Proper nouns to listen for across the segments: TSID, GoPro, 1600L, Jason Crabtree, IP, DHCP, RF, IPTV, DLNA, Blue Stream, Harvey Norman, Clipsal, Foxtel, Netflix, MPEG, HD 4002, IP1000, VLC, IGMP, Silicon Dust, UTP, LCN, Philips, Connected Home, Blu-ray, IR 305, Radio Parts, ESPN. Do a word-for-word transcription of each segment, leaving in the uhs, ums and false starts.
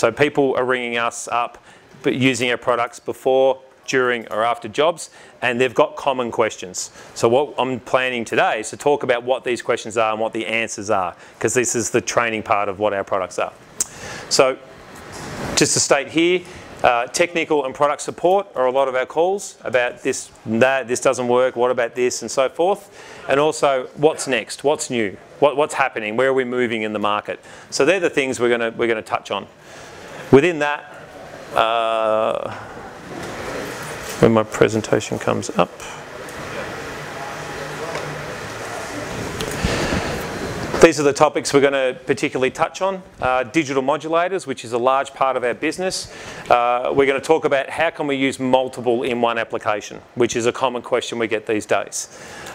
So people are ringing us up, but using our products before, during or after jobs, and they've got common questions. So what I'm planning today is to talk about what these questions are and what the answers are, because this is the training part of what our products are. So just to state here, uh, technical and product support are a lot of our calls about this, that, this doesn't work, what about this, and so forth. And also, what's next, what's new, what, what's happening, where are we moving in the market? So they're the things we're going to we're going to touch on. Within that, uh, when my presentation comes up. These are the topics we're going to particularly touch on. Uh, digital modulators, which is a large part of our business. Uh, we're going to talk about how can we use multiple in one application, which is a common question we get these days.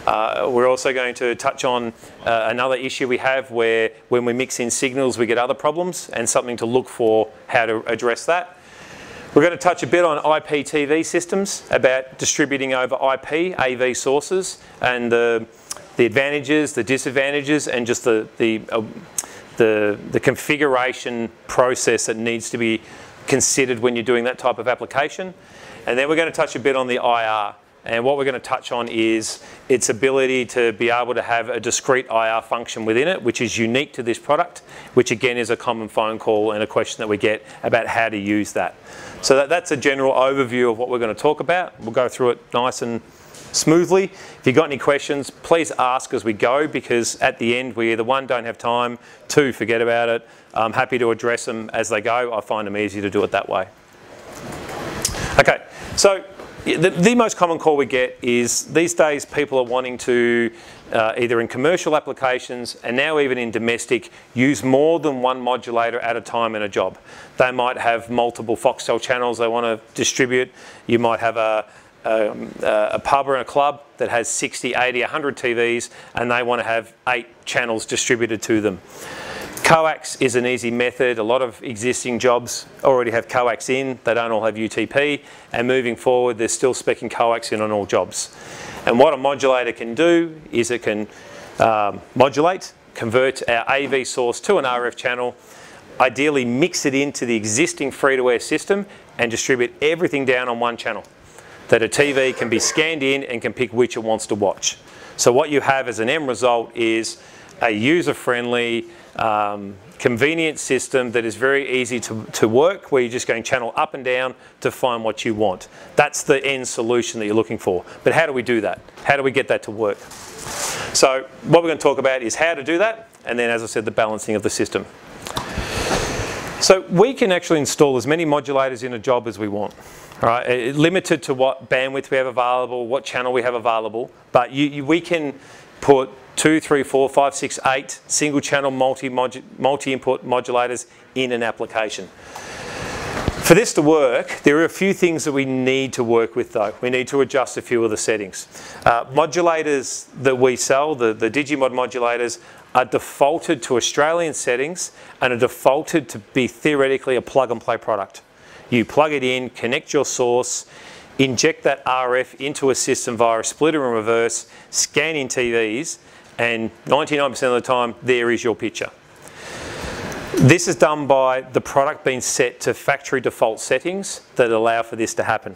Uh, we're also going to touch on uh, another issue we have where when we mix in signals we get other problems, and something to look for how to address that. We're going to touch a bit on I P T V systems, about distributing over I P, A V sources, and the, the advantages, the disadvantages, and just the, the, uh, the, the configuration process that needs to be considered when you're doing that type of application. And then we're going to touch a bit on the I R. And what we're going to touch on is its ability to be able to have a discrete I R function within it, which is unique to this product, which again is a common phone call and a question that we get about how to use that. So that, that's a general overview of what we're going to talk about. We'll go through it nice and smoothly. If you've got any questions, please ask as we go, because at the end we either one, don't have time, two, forget about it. I'm happy to address them as they go. I find them easy to do it that way. Okay, so the, the most common call we get is these days people are wanting to Uh, either in commercial applications and now even in domestic, use more than one modulator at a time in a job. They might have multiple Foxtel channels they want to distribute. You might have a, a, a pub or a club that has sixty, eighty, a hundred T Vs, and they want to have eight channels distributed to them. Coax is an easy method. A lot of existing jobs already have coax in. They don't all have U T P, and moving forward they're still speccing coax in on all jobs. And what a modulator can do is it can um, modulate, convert our A V source to an R F channel, ideally mix it into the existing free-to-air system and distribute everything down on one channel. That a T V can be scanned in and can pick which it wants to watch. So what you have as an end result is a user-friendly, um, convenient system that is very easy to, to work, where you're just going channel up and down to find what you want. That's the end solution that you're looking for. But how do we do that? How do we get that to work? So what we're going to talk about is how to do that, and then, as I said, the balancing of the system. So we can actually install as many modulators in a job as we want. All right, it's limited to what bandwidth we have available, what channel we have available, but you, you, we can put two, three, four, five, six, eight single channel multi modu multi-input modulators in an application. For this to work, there are a few things that we need to work with though. We need to adjust a few of the settings. Uh, modulators that we sell, the, the Digimod modulators, are defaulted to Australian settings and are defaulted to be theoretically a plug and play product. You plug it in, connect your source, inject that R F into a system via a splitter and reverse, scan in T Vs, and ninety-nine percent of the time, there is your picture. This is done by the product being set to factory default settings that allow for this to happen.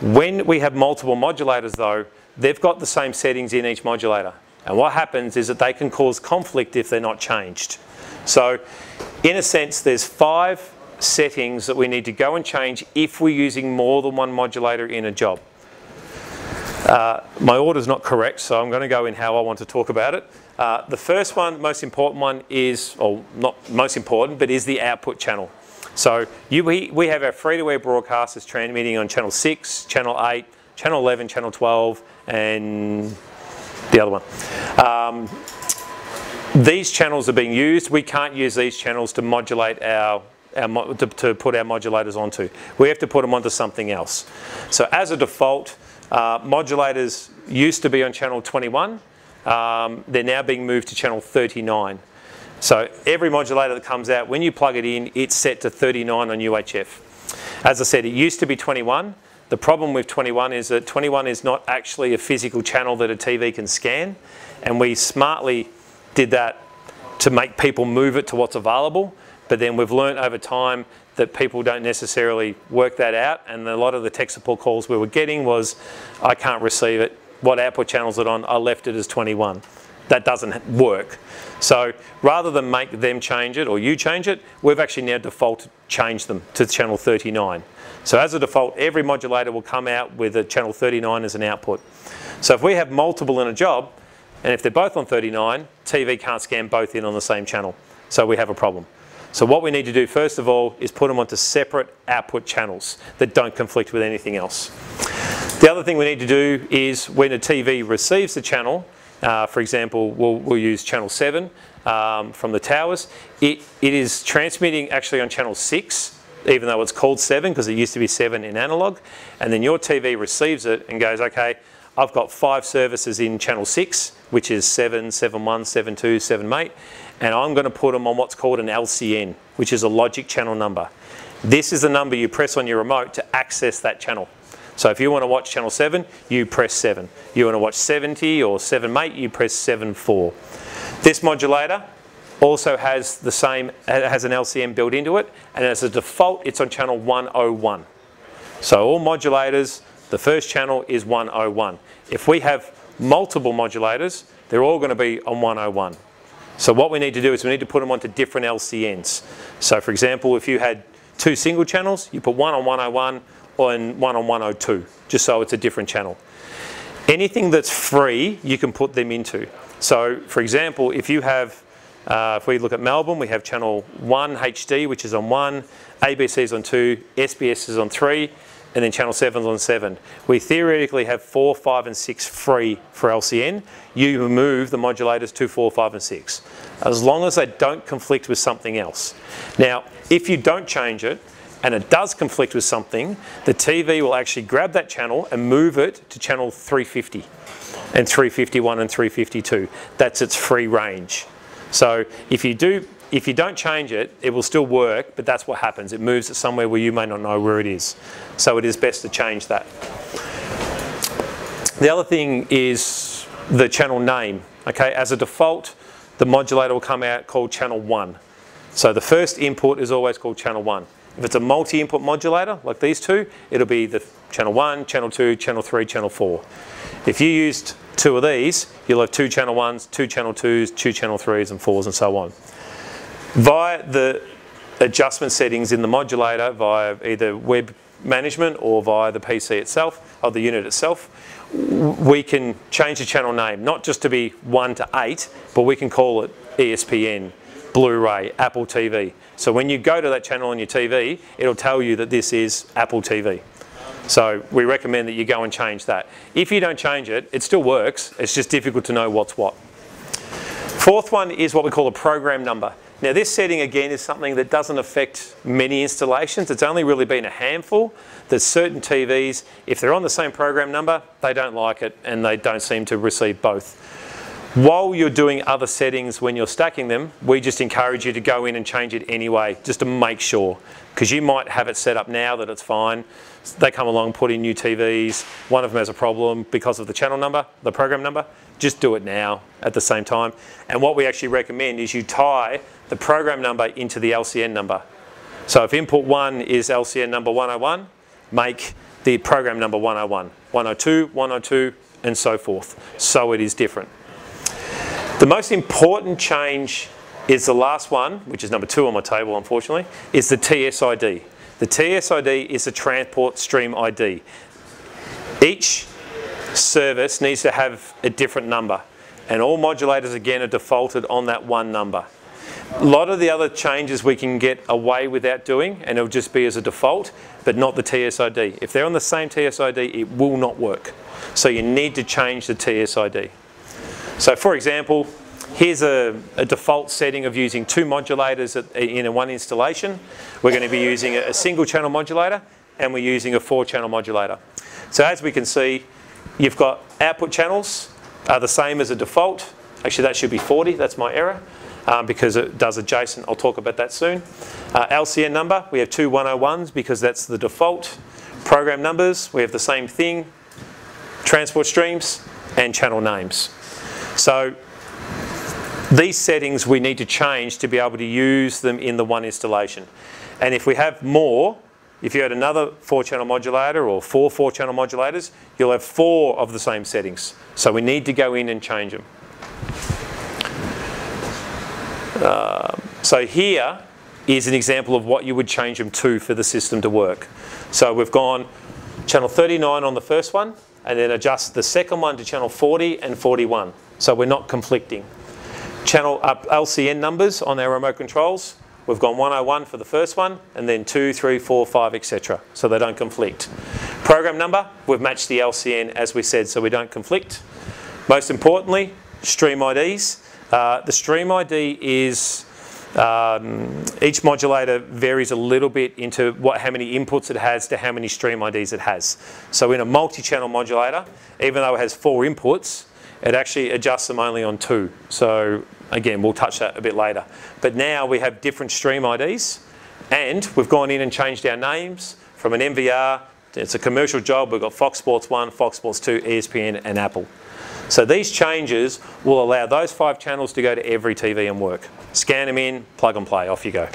When we have multiple modulators though, they've got the same settings in each modulator. And what happens is that they can cause conflict if they're not changed. So in a sense, there's five settings that we need to go and change if we're using more than one modulator in a job. Uh, my order's not correct, so I'm going to go in how I want to talk about it. Uh, the first one, most important one is, or not most important, but is the output channel. So you, we, we have our free-to-air broadcasters transmitting on channel six, channel eight, channel eleven, channel twelve, and the other one. Um, these channels are being used. We can't use these channels to modulate our Our, to, to put our modulators onto. We have to put them onto something else. So as a default, uh, modulators used to be on channel twenty-one. Um, they're now being moved to channel thirty-nine. So every modulator that comes out, when you plug it in, it's set to thirty-nine on U H F. As I said, it used to be twenty-one. The problem with twenty-one is that twenty-one is not actually a physical channel that a T V can scan. And we smartly did that to make people move it to what's available. But then we've learned over time that people don't necessarily work that out, and a lot of the tech support calls we were getting was, I can't receive it, what output channel is it on, I left it as twenty-one. That doesn't work. So rather than make them change it or you change it, we've actually now default changed them to channel thirty-nine. So as a default, every modulator will come out with a channel thirty-nine as an output. So if we have multiple in a job, and if they're both on thirty-nine, T V can't scan both in on the same channel. So we have a problem. So what we need to do first of all is put them onto separate output channels that don't conflict with anything else. The other thing we need to do is when a T V receives the channel, uh, for example, we'll, we'll use channel seven um, from the towers. It, it is transmitting actually on channel six, even though it's called seven because it used to be seven in analog. And then your T V receives it and goes, okay, I've got five services in channel six, which is seven, seven one, seven two, seven eight. And I'm going to put them on what's called an L C N, which is a logic channel number. This is the number you press on your remote to access that channel. So if you want to watch channel seven, you press seven. You want to watch seventy or seven eight, you press seven four. This modulator also has the same, has an L C N built into it, and as a default, it's on channel one oh one. So all modulators, the first channel is one oh one. If we have multiple modulators, they're all going to be on one oh one. So what we need to do is we need to put them onto different L C Ns. So for example, if you had two single channels, you put one on one oh one and one on one oh two, just so it's a different channel. Anything that's free, you can put them into. So for example, if you have, uh, if we look at Melbourne, we have channel one H D, which is on one, A B C is on two, S B S is on three, and then channel seven is on seven. We theoretically have four, five, and six free for L C N. You remove the modulators two, four, five, and six, as long as they don't conflict with something else. Now, if you don't change it, and it does conflict with something, the T V will actually grab that channel and move it to channel three fifty, and three fifty-one, and three fifty-two. That's its free range. So if you do, if you don't change it, it will still work, but that's what happens. It moves it somewhere where you may not know where it is. So it is best to change that. The other thing is the channel name. Okay, as a default, the modulator will come out called channel one. So the first input is always called channel one. If it's a multi-input modulator, like these two, it'll be the channel one, channel two, channel three, channel four. If you used two of these, you'll have two channel ones, two channel twos, two channel threes and fours and so on. Via the adjustment settings in the modulator, via either web management or via the P C itself, or the unit itself, we can change the channel name, not just to be one to eight, but we can call it E S P N, Blu-ray, Apple T V. So when you go to that channel on your T V, it'll tell you that this is Apple T V. So we recommend that you go and change that. If you don't change it, it still works. It's just difficult to know what's what. Fourth one is what we call a program number. Now this setting again is something that doesn't affect many installations. It's only really been a handful. There's certain T Vs, if they're on the same program number, they don't like it and they don't seem to receive both. While you're doing other settings when you're stacking them, we just encourage you to go in and change it anyway, just to make sure. Because you might have it set up now that it's fine. They come along, put in new T Vs, one of them has a problem because of the channel number, the program number. Just do it now at the same time. And what we actually recommend is you tie the program number into the L C N number. So if input one is L C N number one oh one, make the program number one oh one, one oh two, one oh two, and so forth. So it is different. The most important change is the last one, which is number two on my table unfortunately, is the T S I D. The T S I D is the transport stream I D. Each service needs to have a different number, and all modulators again are defaulted on that one number. A lot of the other changes we can get away without doing, and it'll just be as a default, but not the T S I D. If they're on the same T S I D, it will not work. So you need to change the T S I D. So for example, here's a, a default setting of using two modulators at, in a one installation. We're going to be using a single channel modulator and we're using a four channel modulator. So as we can see, you've got output channels are the same as a default. Actually that should be forty, that's my error, um, because it does adjacent, I'll talk about that soon. Uh, L C N number, we have two one oh ones because that's the default. Program numbers, we have the same thing. Transport streams and channel names. So these settings we need to change to be able to use them in the one installation. And if we have more, if you had another four-channel modulator or four four-channel modulators, you'll have four of the same settings. So we need to go in and change them. Uh, so here is an example of what you would change them to for the system to work. So we've gone channel thirty-nine on the first one, and then adjust the second one to channel forty and forty-one. So we're not conflicting. Channel up L C N numbers on our remote controls. We've gone one oh one for the first one, and then two, three, four, five, et cetera. So they don't conflict. Program number, we've matched the L C N as we said, so we don't conflict. Most importantly, stream I Ds. Uh, the stream I D is, um, each modulator varies a little bit into what, how many inputs it has to how many stream I Ds it has. So in a multi-channel modulator, even though it has four inputs, it actually adjusts them only on two. So again, we'll touch that a bit later. But now we have different stream I Ds, and we've gone in and changed our names from an M V R, it's a commercial job, we've got Fox Sports one, Fox Sports two, E S P N and Apple. So these changes will allow those five channels to go to every T V and work. Scan them in, plug and play, off you go.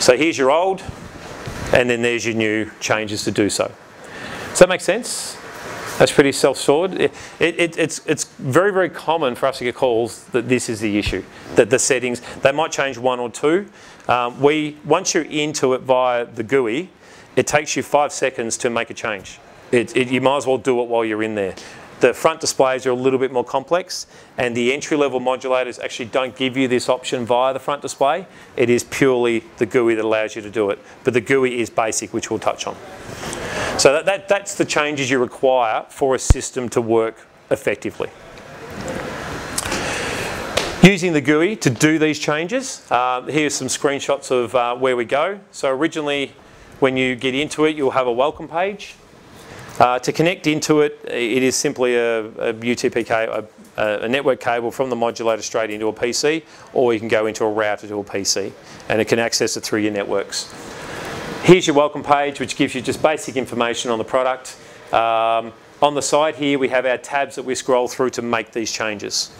So here's your old, and then there's your new changes to do so. Does that make sense? That's pretty self-sorted. It, it, it's, it's very, very common for us to get calls that this is the issue, that the settings, they might change one or two. Um, we, once you're into it via the G U I, it takes you five seconds to make a change. It, it, you might as well do it while you're in there. The front displays are a little bit more complex, and the entry-level modulators actually don't give you this option via the front display. It is purely the G U I that allows you to do it. But the G U I is basic, which we'll touch on. So that, that, that's the changes you require for a system to work effectively. Using the G U I to do these changes, uh, here's some screenshots of uh, where we go. So originally, when you get into it, you'll have a welcome page. Uh, to connect into it, it is simply a, a U T P, a, a network cable from the modulator straight into a P C, or you can go into a router to a P C, and it can access it through your networks. Here's your welcome page, which gives you just basic information on the product. Um, on the side here, we have our tabs that we scroll through to make these changes.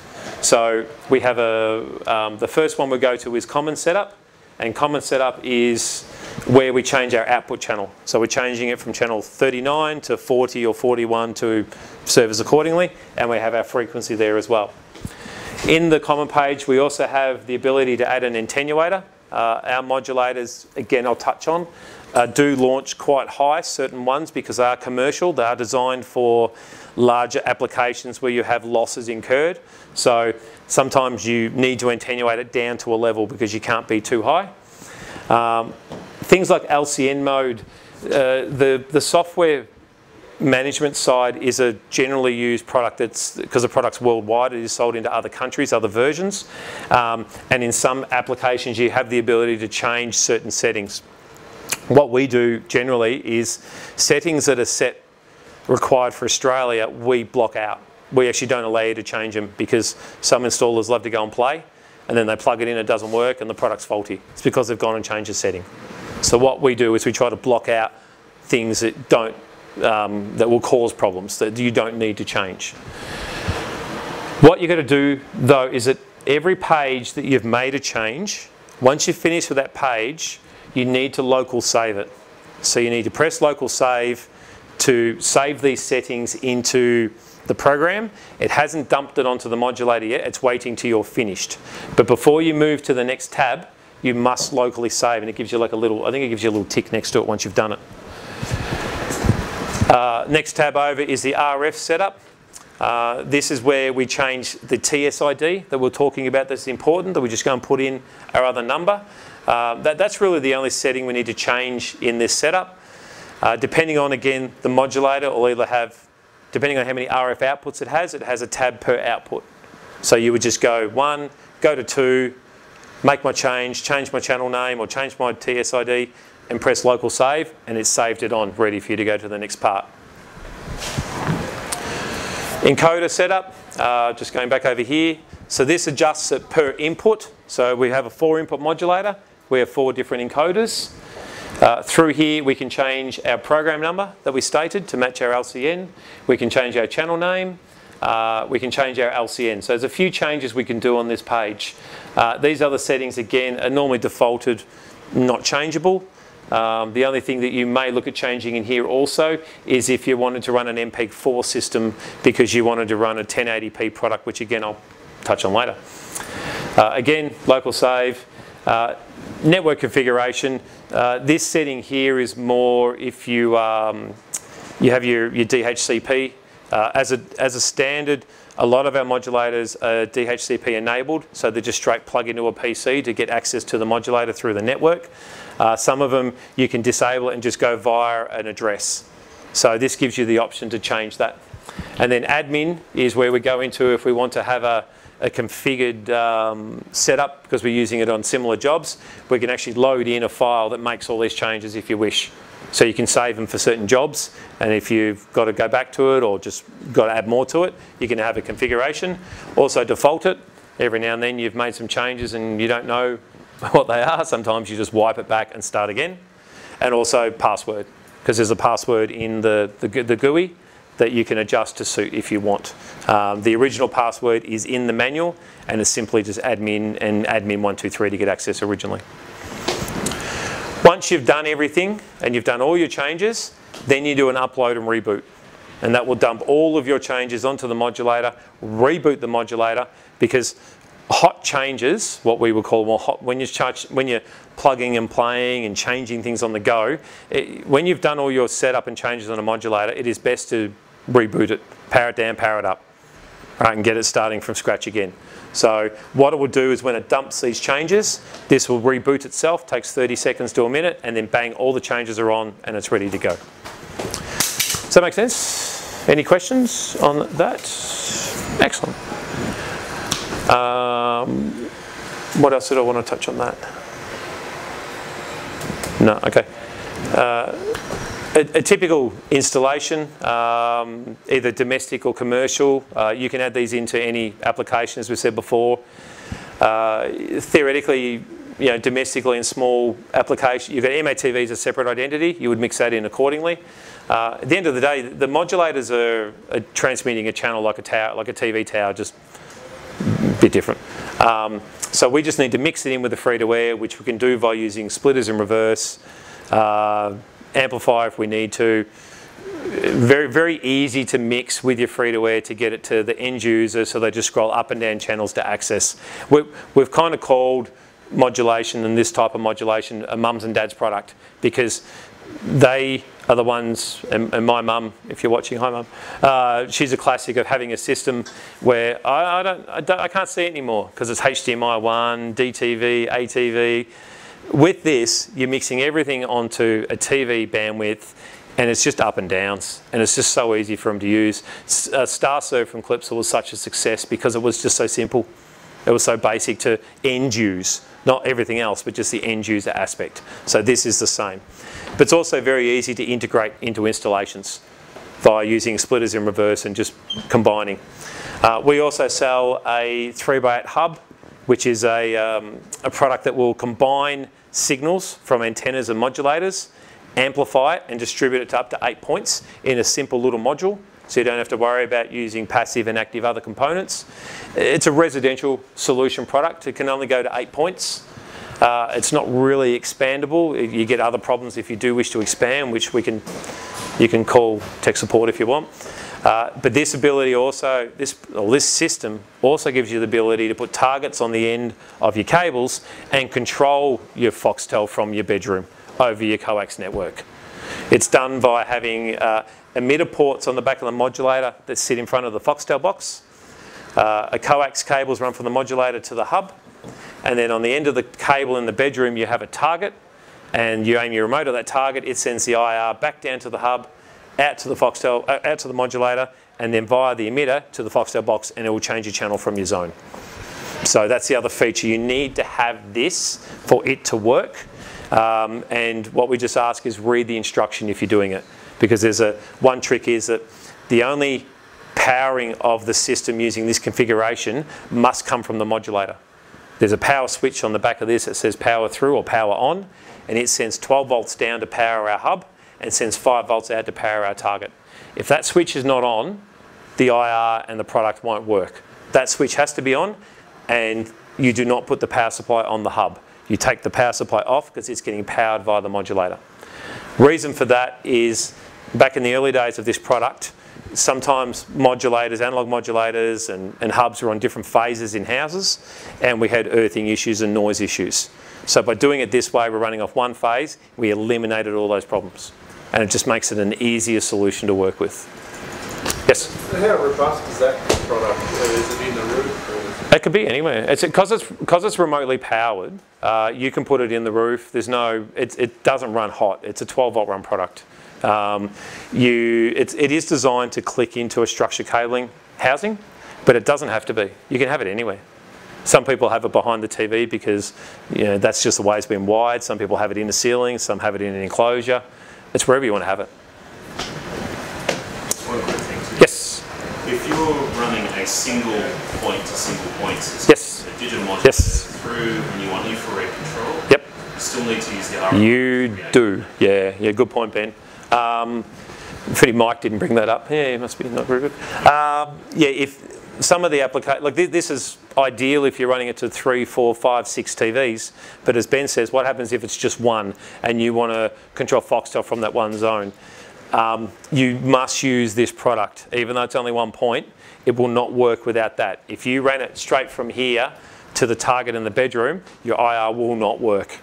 So we have a, um, the first one we go to is Common Setup, and Common Setup is where we change our output channel. So we're changing it from channel thirty-nine to forty or forty-one to service accordingly, and we have our frequency there as well. In the common page, we also have the ability to add an attenuator. Uh, our modulators, again I'll touch on, uh, do launch quite high, certain ones, because they are commercial. They are designed for larger applications where you have losses incurred. So sometimes you need to attenuate it down to a level because you can't be too high. Um, things like L C N mode, uh, the, the software management side is a generally used product that's, because the product's worldwide, it is sold into other countries, other versions. Um, and in some applications you have the ability to change certain settings. What we do generally is settings that are set required for Australia, we block out. We actually don't allow you to change them because some installers love to go and play, and then they plug it in, it doesn't work, and the product's faulty. It's because they've gone and changed the setting. So what we do is we try to block out things that don't, um, that will cause problems, that you don't need to change. What you're going to do though is that every page that you've made a change, once you finish with that page, you need to local save it. So you need to press local save to save these settings into the program. It hasn't dumped it onto the modulator yet, it's waiting till you're finished. But before you move to the next tab, you must locally save, and it gives you like a little, I think it gives you a little tick next to it once you've done it. Uh, next tab over is the R F setup. Uh, this is where we change the T S I D that we're talking about that's important, that we just go and put in our other number. Uh, that, that's really the only setting we need to change in this setup. Uh, depending on, again, the modulator, will either have, depending on how many R F outputs it has, it has a tab per output. So you would just go one, go to two, make my change, change my channel name or change my T S I D, and press local save, and it's saved it on, ready for you to go to the next part. Encoder setup, uh, just going back over here. So this adjusts it per input. So we have a four input modulator, we have four different encoders. Uh, through here we can change our program number that we stated to match our L C N. We can change our channel name. Uh, we can change our L C N. So there's a few changes we can do on this page. Uh, these other settings, again, are normally defaulted, not changeable. Um, the only thing that you may look at changing in here also is if you wanted to run an M P E G four system because you wanted to run a ten eighty p product, which again I'll touch on later. Uh, again, local save. Uh, network configuration. Uh, this setting here is more if you, um, you have your, your D H C P. Uh, as, a, as a standard, a lot of our modulators are D H C P enabled, so they just straight plug into a P C to get access to the modulator through the network. Uh, some of them you can disable it and just go via an address. So this gives you the option to change that. And then admin is where we go into if we want to have a, a configured um, setup because we're using it on similar jobs. We can actually load in a file that makes all these changes if you wish. So you can save them for certain jobs, and if you've got to go back to it or just got to add more to it, you can have a configuration. Also default it. Every now and then you've made some changes and you don't know what they are. Sometimes you just wipe it back and start again. And also password, because there's a password in the, the, the G U I that you can adjust to suit if you want. Um, the original password is in the manual and it's simply just admin and admin one two three to get access originally. Once you've done everything and you've done all your changes, then you do an upload and reboot. And that will dump all of your changes onto the modulator, reboot the modulator, because hot changes, what we would call more hot, when you're, charge, when you're plugging and playing and changing things on the go, it, when you've done all your setup and changes on a modulator, it is best to reboot it, power it down, power it up, right, and get it starting from scratch again. So what it will do is when it dumps these changes, this will reboot itself, takes thirty seconds to a minute, and then bang, all the changes are on and it's ready to go. Does that make sense? Any questions on that? Excellent. Um, what else did I want to touch on that? No, okay. Uh, A, a typical installation, um, either domestic or commercial, uh, you can add these into any application, as we said before. Uh, theoretically, you know, domestically in small application, you've got M A T V as a separate identity, you would mix that in accordingly. Uh, at the end of the day, the modulators are, are transmitting a channel like a tower, like a T V tower, just a bit different. Um, so we just need to mix it in with the free-to-air, which we can do by using splitters in reverse, uh, amplify if we need to. Very, very easy to mix with your free-to-air to get it to the end user, so they just scroll up and down channels to access. We're, we've kind of called modulation and this type of modulation a mum's and dad's product, because they are the ones, and, and my mum, if you're watching, hi mum, uh, she's a classic of having a system where I, I, don't, I, don't, I can't see it anymore because it's H D M I one, D T V, A T V. With this, you're mixing everything onto a T V bandwidth, and it's just up and downs, and it's just so easy for them to use. Uh, StarServe from Clipsal was such a success because it was just so simple. It was so basic to end use, not everything else, but just the end user aspect. So this is the same. But it's also very easy to integrate into installations by using splitters in reverse and just combining. Uh, we also sell a three by eight hub, which is a, um, a product that will combine signals from antennas and modulators, amplify it and distribute it to up to eight points in a simple little module, so you don't have to worry about using passive and active other components. It's a residential solution product. It can only go to eight points. Uh, it's not really expandable. You get other problems if you do wish to expand, which we can, you can call tech support if you want. Uh, but this ability also, this, or this system also gives you the ability to put targets on the end of your cables and control your Foxtel from your bedroom over your coax network. It's done by having uh, emitter ports on the back of the modulator that sit in front of the Foxtel box. Uh, a coax cable's run from the modulator to the hub, and then on the end of the cable in the bedroom you have a target, and you aim your remote at that target. It sends the I R back down to the hub, out to the Foxtel, uh, out to the modulator, and then via the emitter to the Foxtel box, and it will change your channel from your zone. So that's the other feature. You need to have this for it to work. Um, and what we just ask is read the instruction if you're doing it, because there's a one trick is that the only powering of the system using this configuration must come from the modulator. There's a power switch on the back of this that says power through or power on, and it sends twelve volts down to power our hub, and sends five volts out to power our target. If that switch is not on, the I R and the product won't work. That switch has to be on, and you do not put the power supply on the hub. You take the power supply off because it's getting powered via the modulator. Reason for that is back in the early days of this product, sometimes modulators, analog modulators and, and hubs were on different phases in houses, and we had earthing issues and noise issues. So by doing it this way, we're running off one phase, we eliminated all those problems. And it just makes it an easier solution to work with. Yes? So how robust is that product? Is it in the roof? Or is it, it could be anywhere. It's because it's because it's remotely powered. Uh, you can put it in the roof. There's no. It, it doesn't run hot. It's a twelve volt run product. Um, you. It's it is designed to click into a structure cabling housing, but it doesn't have to be. You can have it anywhere. Some people have it behind the T V because you know that's just the way it's been wired. Some people have it in the ceiling. Some have it in an enclosure. It's wherever you want to have it. One quick thing. Yes? If you're running a single point to single point system, yes. A Digimod yes. through and you want infrared control, yep. you still need to use the R F. You do, yeah. Yeah, good point, Ben. Um, pretty Mike didn't bring that up. Yeah, he must be not very good. Um, yeah, if some of the applications, like th this is ideal if you're running it to three, four, five, six T Vs, but as Ben says, what happens if it's just one and you want to control Foxtel from that one zone? Um, you must use this product. Even though it's only one point, it will not work without that. If you ran it straight from here to the target in the bedroom, your I R will not work.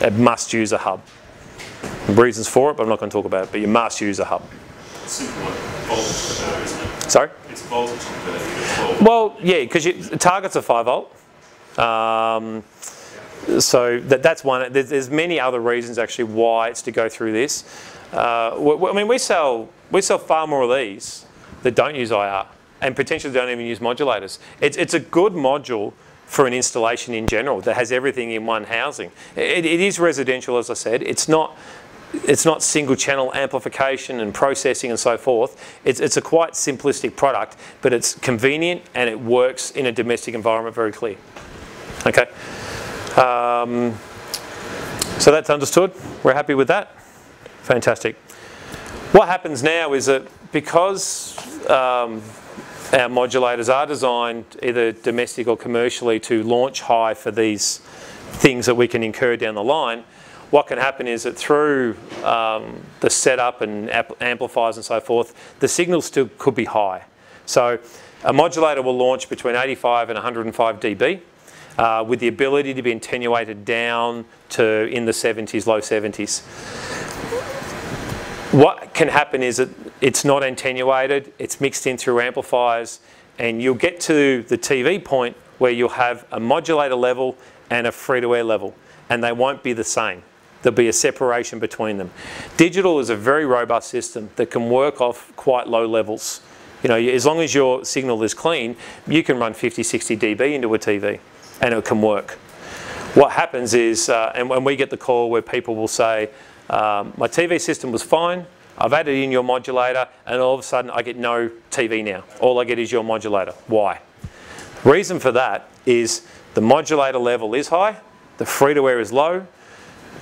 It must use a hub. Reasons for it, but I'm not going to talk about it, but you must use a hub. Simple voltage per, isn't it? Sorry? It's voltage per. Well, yeah, because it targets a five volt. Um, so that, that's one. There's, there's many other reasons actually why it's to go through this. Uh, we, we, I mean, we sell we sell far more of these that don't use I R and potentially don't even use modulators. It's, it's a good module for an installation in general that has everything in one housing. It, it is residential, as I said. It's not it's not single channel amplification and processing and so forth. It's, it's a quite simplistic product, but it's convenient and it works in a domestic environment very clear. Okay. Um, so that's understood. We're happy with that. Fantastic. What happens now is that because um, our modulators are designed either domestic or commercially to launch high for these things that we can incur down the line, what can happen is that through um, the setup and amplifiers and so forth, the signal still could be high. So a modulator will launch between eighty-five and one hundred five D B. Uh, with the ability to be attenuated down to in the seventies, low seventies. What can happen is that it's not attenuated, it's mixed in through amplifiers, and you'll get to the T V point where you'll have a modulator level and a free-to-air level, and they won't be the same. There'll be a separation between them. Digital is a very robust system that can work off quite low levels. You know, as long as your signal is clean, you can run fifty, sixty D B into a T V. And it can work. What happens is, uh, and when we get the call where people will say, um, my T V system was fine, I've added in your modulator, and all of a sudden I get no T V now. All I get is your modulator. Why? Reason for that is the modulator level is high, the free-to-air is low,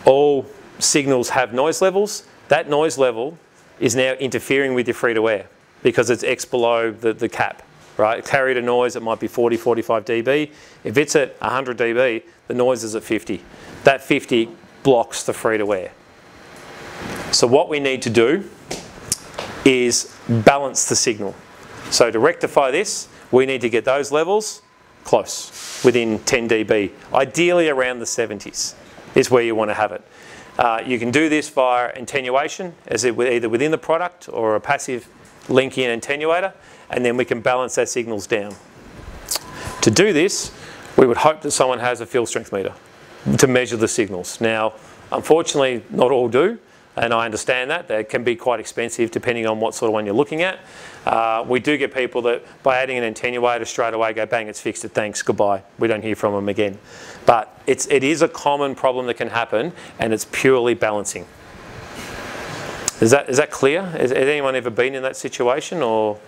all signals have noise levels. That noise level is now interfering with your free-to-air because it's X below the, the cap. Right, carry to noise, it might be forty, forty-five D B. If it's at one hundred D B, the noise is at fifty. That fifty blocks the free-to-air. So what we need to do is balance the signal. So to rectify this, we need to get those levels close, within ten D B. Ideally around the seventies is where you want to have it. Uh, you can do this via attenuation, as it, either within the product or a passive link-in attenuator, and then we can balance our signals down. To do this, we would hope that someone has a field strength meter to measure the signals. Now, unfortunately, not all do, and I understand that. They can be quite expensive depending on what sort of one you're looking at. Uh, we do get people that, by adding an attenuator straight away, go, bang, it's fixed it, thanks, goodbye. We don't hear from them again. But it's, it is a common problem that can happen, and it's purely balancing. Is that, is that clear? Has, has anyone ever been in that situation or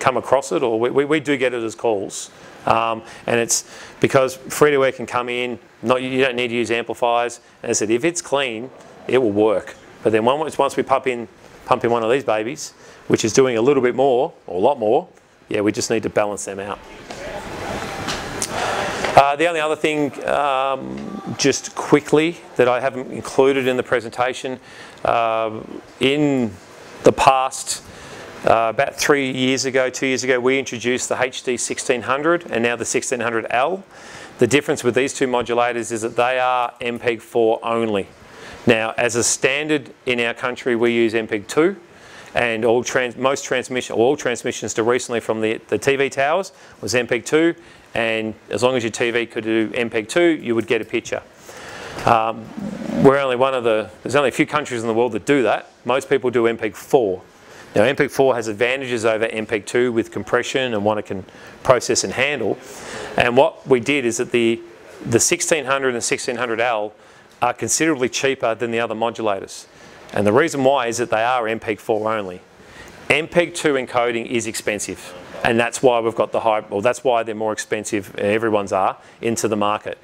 come across it? Or we, we, we do get it as calls. Um, and it's because free-to-air can come in, not, you don't need to use amplifiers. And I said, if it's clean, it will work. But then once, once we pop in pump in one of these babies, which is doing a little bit more, or a lot more. Yeah, we just need to balance them out. Uh, the only other thing, um, just quickly, that I haven't included in the presentation, uh, in the past, uh, about three years ago, two years ago, we introduced the H D sixteen hundred and now the sixteen hundred L. The difference with these two modulators is that they are M P E G four only. Now, as a standard in our country, we use M P E G two, and all trans most transmission, all transmissions to recently from the, the T V towers was M P E G two. And as long as your T V could do M P E G two, you would get a picture. Um, we're only one of the, there's only a few countries in the world that do that. Most people do M P E G four. Now, M P E G four has advantages over M P E G two with compression and what it can process and handle. And what we did is that the, the sixteen hundred and sixteen hundred L are considerably cheaper than the other modulators. And the reason why is that they are M P E G four only. M P E G two encoding is expensive. And that's why we've got the high, well, that's why they're more expensive, everyone's are, into the market.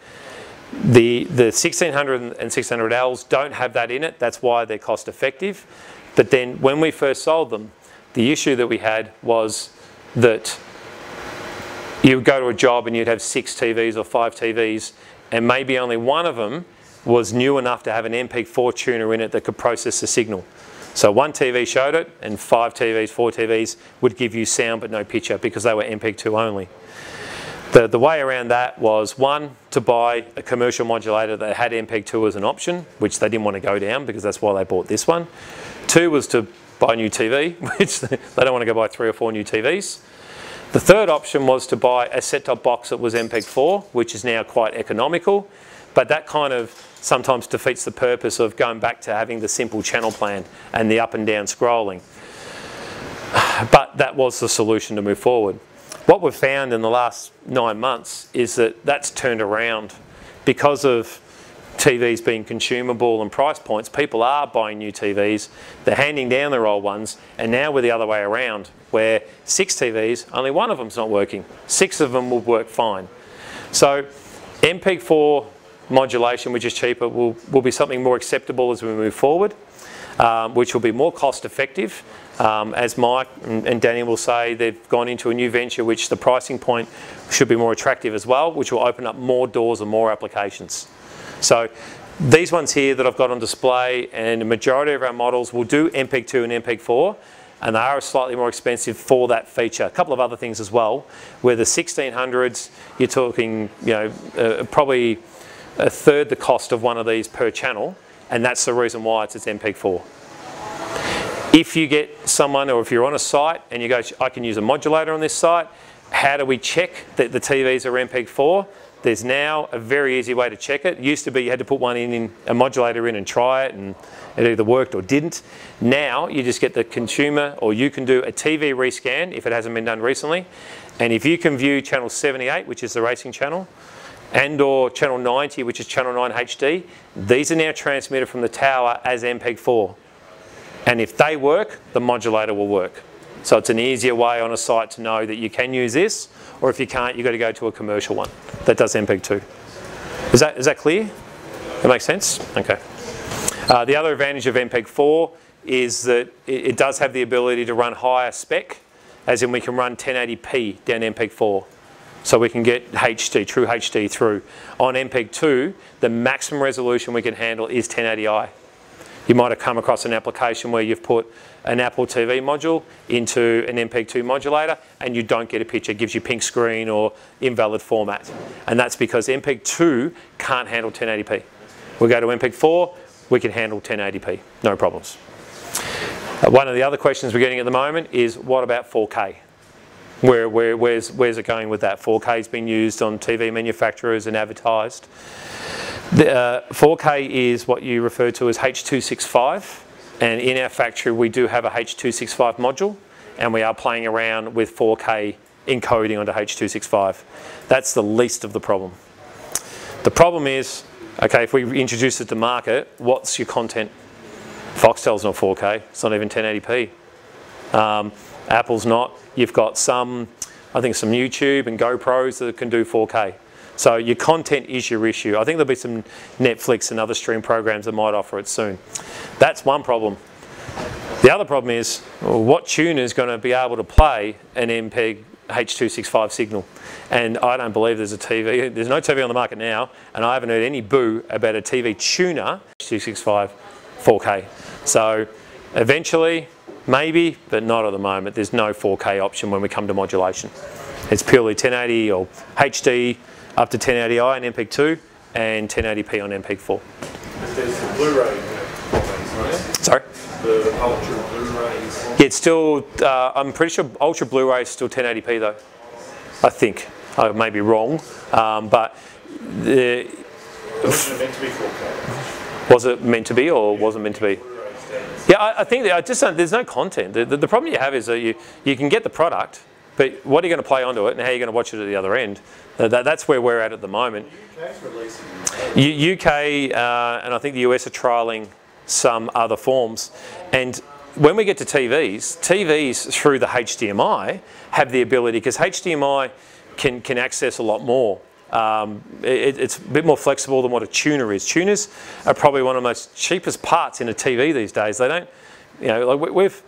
The, the sixteen hundred and sixteen hundred Ls don't have that in it, that's why they're cost effective. But then when we first sold them, the issue that we had was that you would go to a job and you'd have six T Vs or five T Vs, and maybe only one of them was new enough to have an M P E G four tuner in it that could process the signal. So one T V showed it, and five T Vs, four T Vs would give you sound but no picture because they were M P E G two only. The, the way around that was, one, to buy a commercial modulator that had M P E G two as an option, which they didn't want to go down because that's why they bought this one. Two was to buy a new T V, which they don't want to go buy three or four new T Vs. The third option was to buy a set-top box that was M P E G four, which is now quite economical, but that kind of sometimes defeats the purpose of going back to having the simple channel plan and the up and down scrolling. But that was the solution to move forward. What we've found in the last nine months is that that's turned around. Because of T Vs being consumable and price points, people are buying new T Vs, they're handing down their old ones, and now we're the other way around, where six T Vs, only one of them's not working. Six of them will work fine. So M P E G four modulation, which is cheaper, will, will be something more acceptable as we move forward, um, which will be more cost effective. Um, as Mike and, and Danny will say, they've gone into a new venture which the pricing point should be more attractive as well, which will open up more doors and more applications. So these ones here that I've got on display, and the majority of our models will do M P E G two and M P E G four, and they are slightly more expensive for that feature. A couple of other things as well, where the sixteen hundreds, you're talking, you know, uh, probably a third the cost of one of these per channel, and that's the reason why it's, it's M P E G four. If you get someone, or if you're on a site and you go, I can use a modulator on this site, how do we check that the T Vs are M P E G four? There's now a very easy way to check it. It used to be you had to put one in, in a modulator in and try it, and it either worked or didn't. Now you just get the consumer, or you can do a T V rescan if it hasn't been done recently, and if you can view channel seventy-eight, which is the racing channel, and or channel ninety, which is channel nine H D, these are now transmitted from the tower as M P E G four. And if they work, the modulator will work. So it's an easier way on a site to know that you can use this, or if you can't, you've got to go to a commercial one that does M P E G two. Is that, is that clear? That makes sense? Okay. Uh, the other advantage of M P E G four is that it, it does have the ability to run higher spec, as in we can run ten eighty p down M P E G four. So we can get H D, true H D through. On M P E G two, the maximum resolution we can handle is ten eighty i. You might have come across an application where you've put an Apple T V module into an M P E G two modulator and you don't get a picture. It gives you pink screen or invalid format. And that's because M P E G two can't handle ten eighty p. We go to M P E G four, we can handle ten eighty p, no problems. Uh, one of the other questions we're getting at the moment is, what about four K? Where, where, where's, where's it going with that? four K's been used on T V manufacturers and advertised. The, uh, four K is what you refer to as H two sixty-five, and in our factory we do have a H two sixty-five module, and we are playing around with four K encoding onto H two sixty-five. That's the least of the problem. The problem is, okay, if we introduce it to market, what's your content? Foxtel's not four K, it's not even ten eighty p. Um, Apple's not. You've got some, I think some YouTube and GoPros that can do four K. So your content is your issue. I think there'll be some Netflix and other stream programs that might offer it soon. That's one problem. The other problem is, what tuner is going to be able to play an M P E G H two sixty-five signal? And I don't believe there's a T V, there's no T V on the market now, and I haven't heard any boo about a T V tuner H two sixty-five four K. So eventually, maybe, but not at the moment. There's no four K option when we come to modulation. It's purely ten eighty or H D up to ten eighty i on M P E G two and ten eighty p on M P E G four. There's the Blu-ray, right? Sorry? The Ultra Blu-rays. Yeah, it's still, uh, I'm pretty sure Ultra Blu-ray is still ten eighty p though. I think. I may be wrong. Um, but the... Wasn't it meant to be four K? Was it meant to be or yeah. wasn't meant to be? Yeah, I, I think that I just don't, there's no content. The, the, the problem you have is that you, you can get the product, but what are you going to play onto it and how are you going to watch it at the other end? Uh, that, that's where we're at at the moment. U UK uh, and I think the U S are trialling some other forms. And when we get to T Vs, T Vs through the H D M I have the ability, because H D M I can, can access a lot more. Um, it, it's a bit more flexible than what a tuner is. Tuners are probably one of the most cheapest parts in a T V these days. They don't, you know, like we, we've,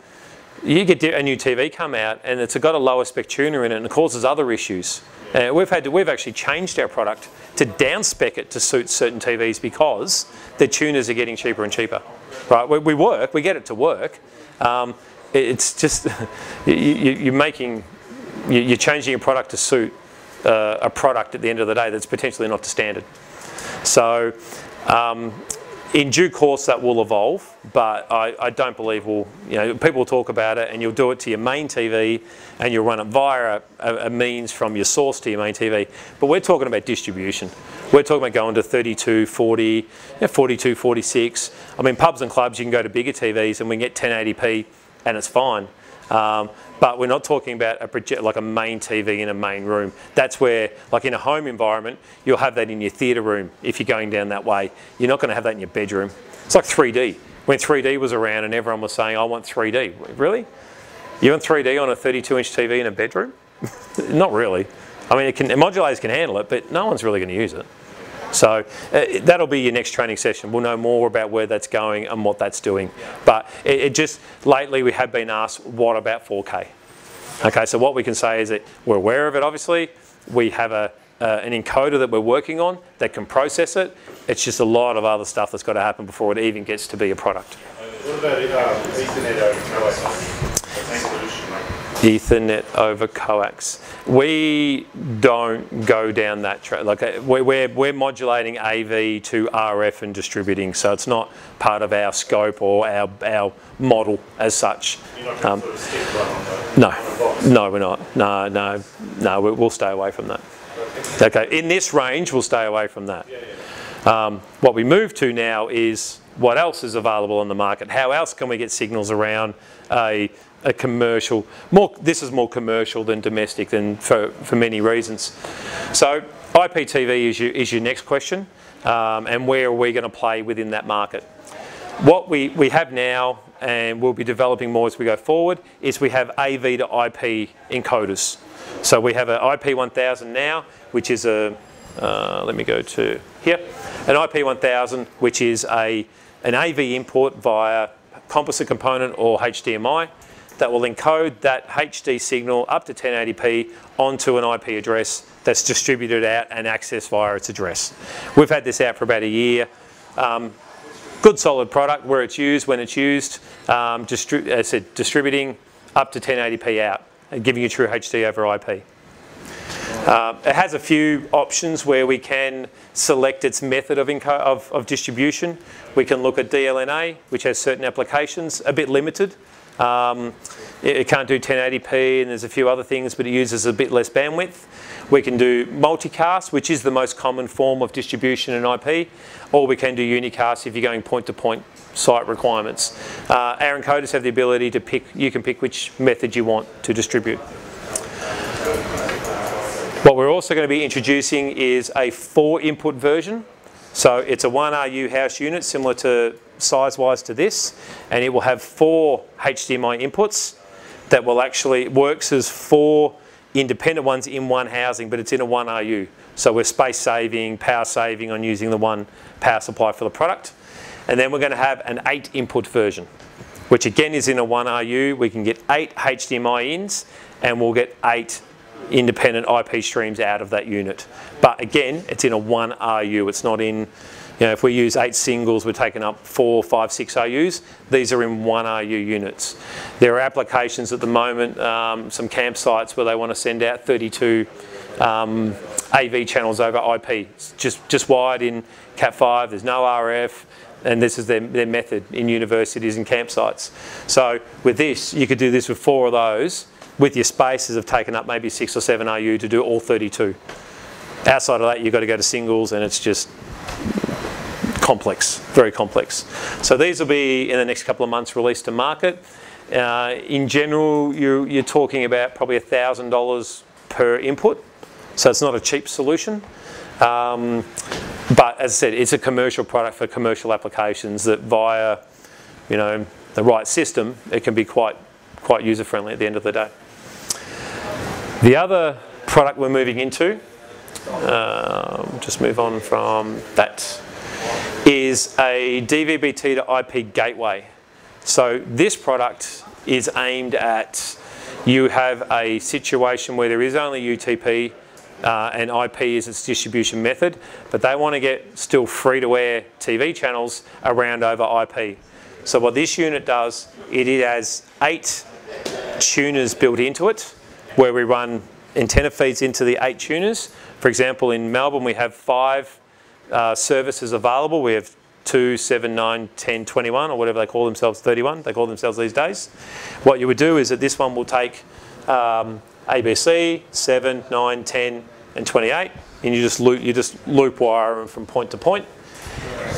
you get a new T V come out and it's got a lower spec tuner in it and it causes other issues. Uh, we've had to, we've actually changed our product to down spec it to suit certain T Vs because the tuners are getting cheaper and cheaper. Right? We, we work, we get it to work. Um, it, it's just, you, you're making, you're changing your product to suit uh, a product at the end of the day that's potentially not to standard. So, um, in due course that will evolve, but I, I don't believe we'll, you know, people will talk about it and you'll do it to your main T V and you'll run it via a, a means from your source to your main T V. But we're talking about distribution. We're talking about going to thirty-two, forty, you know, forty-two, forty-six. I mean, pubs and clubs, you can go to bigger T Vs and we can get ten eighty p and it's fine. Um, but we're not talking about a project, like a main T V in a main room. That's where, like in a home environment, you'll have that in your theatre room if you're going down that way. You're not going to have that in your bedroom. It's like three D. When three D was around and everyone was saying, I want three D. Really? You want three D on a thirty-two inch T V in a bedroom? Not really. I mean, it can, modulators can handle it, but no one's really going to use it. So uh, that'll be your next training session. We'll know more about where that's going and what that's doing. But it, it just, lately we have been asked, what about four K? Okay, so what we can say is that we're aware of it, obviously. We have a, uh, an encoder that we're working on that can process it. It's just a lot of other stuff that's got to happen before it even gets to be a product. What about uh, Ethernet over coax? Ethernet over coax. We don't go down that track. Like we're, we're modulating A V to R F and distributing, so it's not part of our scope or our, our model as such. You're not um, sort of stick right on the, no, no, we're not. No, no, no. We, we'll stay away from that. Okay, in this range, we'll stay away from that. Yeah, yeah. Um, what we move to now is what else is available on the market. How else can we get signals around a A commercial, more, this is more commercial than domestic than for, for many reasons. So I P T V is your, is your next question, um, and where are we going to play within that market? What we, we have now, and we'll be developing more as we go forward, is we have A V to I P encoders. So we have an I P one thousand now, which is a, uh, let me go to here, an I P one thousand, which is a, an A V import via composite component or H D M I. That will encode that H D signal up to ten eighty p onto an I P address that's distributed out and accessed via its address. We've had this out for about a year. Um, good solid product where it's used, when it's used, um, distri as I said, distributing up to ten eighty p out and giving you true H D over I P. Uh, it has a few options where we can select its method of, of, of distribution. We can look at D L N A, which has certain applications, a bit limited. Um, it, it can't do ten eighty p and there's a few other things, but it uses a bit less bandwidth. We can do multicast, which is the most common form of distribution in I P, or we can do unicast if you're going point-to-point site requirements. Uh, our encoders have the ability to pick, you can pick which method you want to distribute. What we're also going to be introducing is a four input version. So it's a one R U house unit, similar to size-wise to this, and it will have four H D M I inputs that will actually, works as four independent ones in one housing, but it's in a one R U. So we're space saving, power saving on using the one power supply for the product. And then we're going to have an eight input version. which again is in a one R U, we can get eight H D M I ins and we'll get eight independent I P streams out of that unit. But again, it's in a one R U, it's not in, you know, if we use eight singles, we're taking up four, five, six R Us. These are in one R U units. There are applications at the moment, um, some campsites where they want to send out thirty-two um, A V channels over I P. It's just, just wired in cat five, there's no R F, and this is their, their method in universities and campsites. So with this, you could do this with four of those, with your spaces of taken up maybe six or seven R U to do all thirty-two. Outside of that, you've got to go to singles and it's just complex, very complex. So these will be in the next couple of months released to market. Uh, in general, you're, you're talking about probably one thousand dollars per input. So it's not a cheap solution. Um, but as I said, it's a commercial product for commercial applications that via, you know, the right system, it can be quite, quite user-friendly at the end of the day. The other product we're moving into, uh, just move on from that, is a D V B T to I P gateway. So this product is aimed at, you have a situation where there is only U T P uh, and I P is its distribution method, but they want to get still free-to-air T V channels around over I P. So what this unit does, it has eight tuners built into it, where we run antenna feeds into the eight tuners. For example, in Melbourne we have five Uh, services available. We have two, seven, nine, ten, twenty-one, or whatever they call themselves, thirty-one, they call themselves these days. What you would do is that this one will take um, A B C, seven, nine, ten, and twenty-eight, and you just, loop, you just loop wire them from point to point.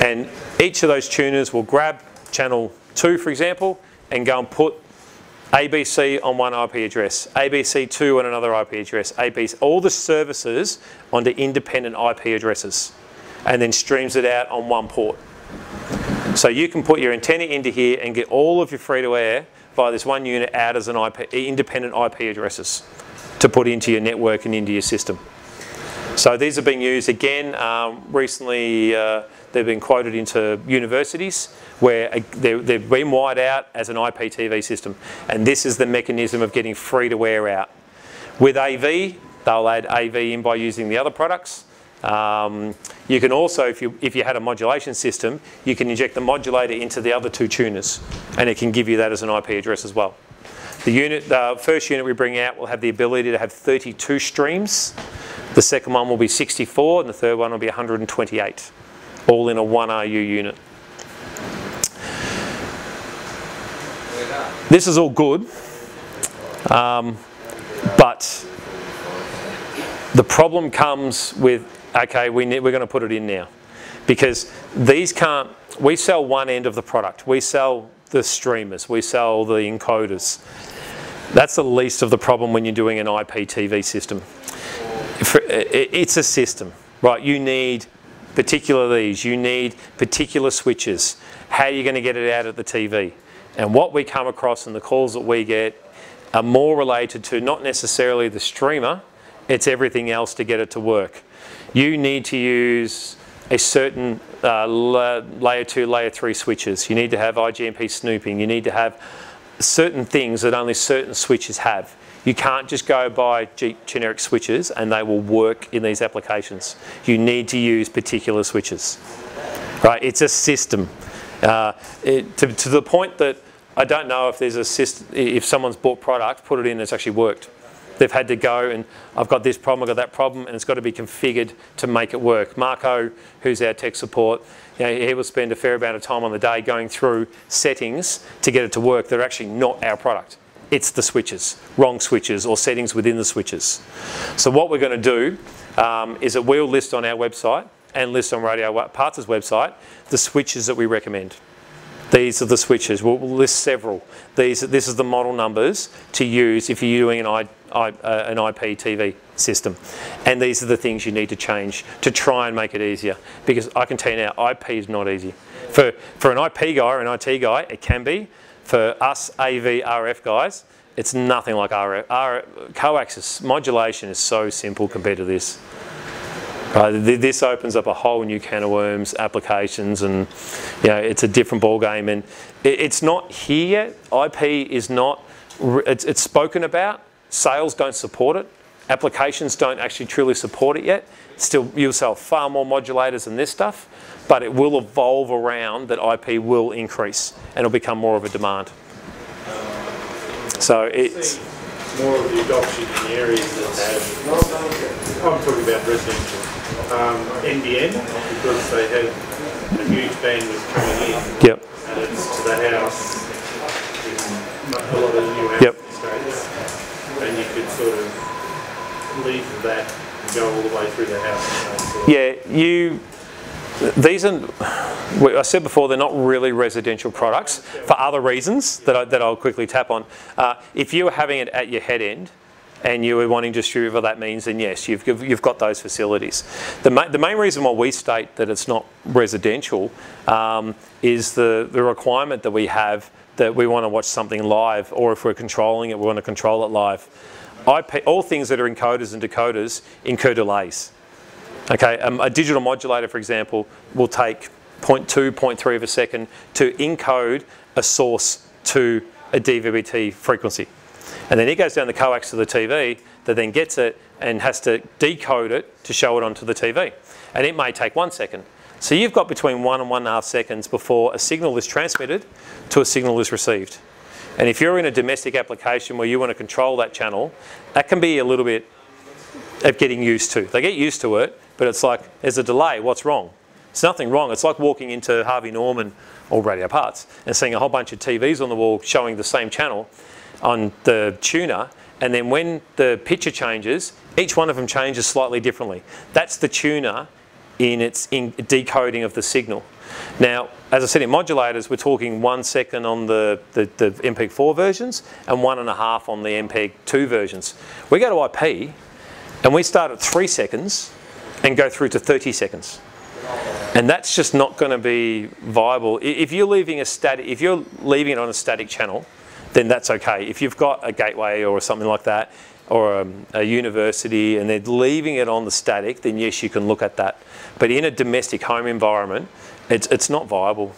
And each of those tuners will grab channel two, for example, and go and put A B C on one I P address, A B C two on another I P address, A B C, all the services onto independent I P addresses, and then streams it out on one port. So you can put your antenna into here and get all of your free-to-air via this one unit out as an I P, independent I P addresses to put into your network and into your system. So these are being used again, um, recently uh, they've been quoted into universities where uh, they're, they've been wired out as an I P T V system. And this is the mechanism of getting free-to-air out. With A V, they'll add A V in by using the other products. Um, you can also, if you, if you had a modulation system, you can inject the modulator into the other two tuners and it can give you that as an I P address as well. The unit, the first unit we bring out will have the ability to have thirty-two streams, the second one will be sixty-four and the third one will be one hundred twenty-eight, all in a one R U unit. This is all good, um, but the problem comes with, okay, we need, we're going to put it in now. Because these can't, we sell one end of the product. We sell the streamers, we sell the encoders. That's the least of the problem when you're doing an I P T V system. It's a system, right? You need particular these, you need particular switches. How are you going to get it out at the T V? And what we come across and the calls that we get are more related to not necessarily the streamer, it's everything else to get it to work. You need to use a certain uh, layer two, layer three switches. You need to have I G M P snooping. You need to have certain things that only certain switches have. You can't just go by generic switches and they will work in these applications. You need to use particular switches. Right? It's a system. Uh, it, to, to the point that I don't know if there's a system, if someone's bought product, put it in, it's actually worked. They've had to go and I've got this problem, I've got that problem, and it's got to be configured to make it work. Marco, who's our tech support, you know, he will spend a fair amount of time on the day going through settings to get it to work that are actually not our product. It's the switches, wrong switches, or settings within the switches. So what we're going to do um, is that we'll list on our website and list on Radio Parts' website the switches that we recommend. These are the switches. We'll list several. These, this is the model numbers to use if you're doing an, I, I, uh, an I P T V system. And these are the things you need to change to try and make it easier. Because I can tell you now, I P is not easy. For, for an I P guy or an I T guy, it can be. For us A V R F guys, it's nothing like R F. R F coaxes modulation is so simple compared to this. Uh, th this opens up a whole new can of worms, applications, and you know, it's a different ball game. And it, it's not here yet. I P is not. It's, it's spoken about. Sales don't support it. Applications don't actually truly support it yet. Still, you'll sell far more modulators than this stuff, but it will evolve around that. I P will increase and it'll become more of a demand. So it's more of the adoption in areas that have, I'm talking about residential, um, N B N, because they have a huge bandwidth coming in. Yep. And it's to the house, it's a lot of new house yep. estates, and you could sort of leave that and go all the way through the house. Yeah, you... These are, I said before, they're not really residential products for other reasons that, I, that I'll quickly tap on. Uh, if you were having it at your head end and you were wanting to distribute what that means, then yes, you've, you've got those facilities. The, ma the main reason why we state that it's not residential um, is the, the requirement that we have that we want to watch something live, or if we're controlling it, we want to control it live. I P, all things that are encoders and decoders incur delays. Okay, um, a digital modulator, for example, will take zero point two, zero point three of a second to encode a source to a D V B T frequency. And then it goes down the coax to the T V that then gets it and has to decode it to show it onto the T V. And it may take one second. So you've got between one and one and a half seconds before a signal is transmitted to a signal is received. And if you're in a domestic application where you want to control that channel, that can be a little bit of getting used to. They get used to it, but it's like, there's a delay, what's wrong? It's nothing wrong. It's like walking into Harvey Norman or Radio Parts and seeing a whole bunch of T Vs on the wall showing the same channel on the tuner, and then when the picture changes, each one of them changes slightly differently. That's the tuner in its in decoding of the signal. Now, as I said, in modulators, we're talking one second on the, the, the M P E G four versions and one and a half on the M P E G two versions. We go to I P, and we start at three seconds, and go through to thirty seconds, and that's just not going to be viable. If you're leaving a static, if you're leaving it on a static channel, then that's okay. If you've got a gateway or something like that, or a, a university, and they're leaving it on the static, then yes, you can look at that. But in a domestic home environment, it's it's not viable.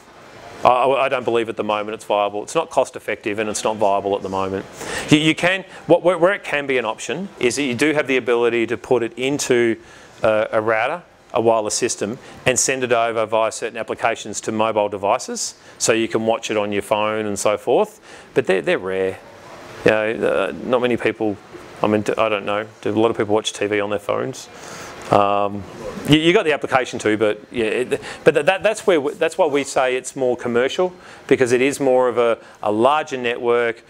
I, I don't believe at the moment it's viable. It's not cost effective, and it's not viable at the moment. You, you can what where, where it can be an option is that you do have the ability to put it into Uh, a router, a wireless system, and send it over via certain applications to mobile devices, so you can watch it on your phone and so forth. But they're, they're rare. You know, uh, not many people, I mean, I don't know, do a lot of people watch T V on their phones? Um, you, you got the application too, but yeah, it, but that, that's where we, that's why we say it's more commercial, because it is more of a, a larger network,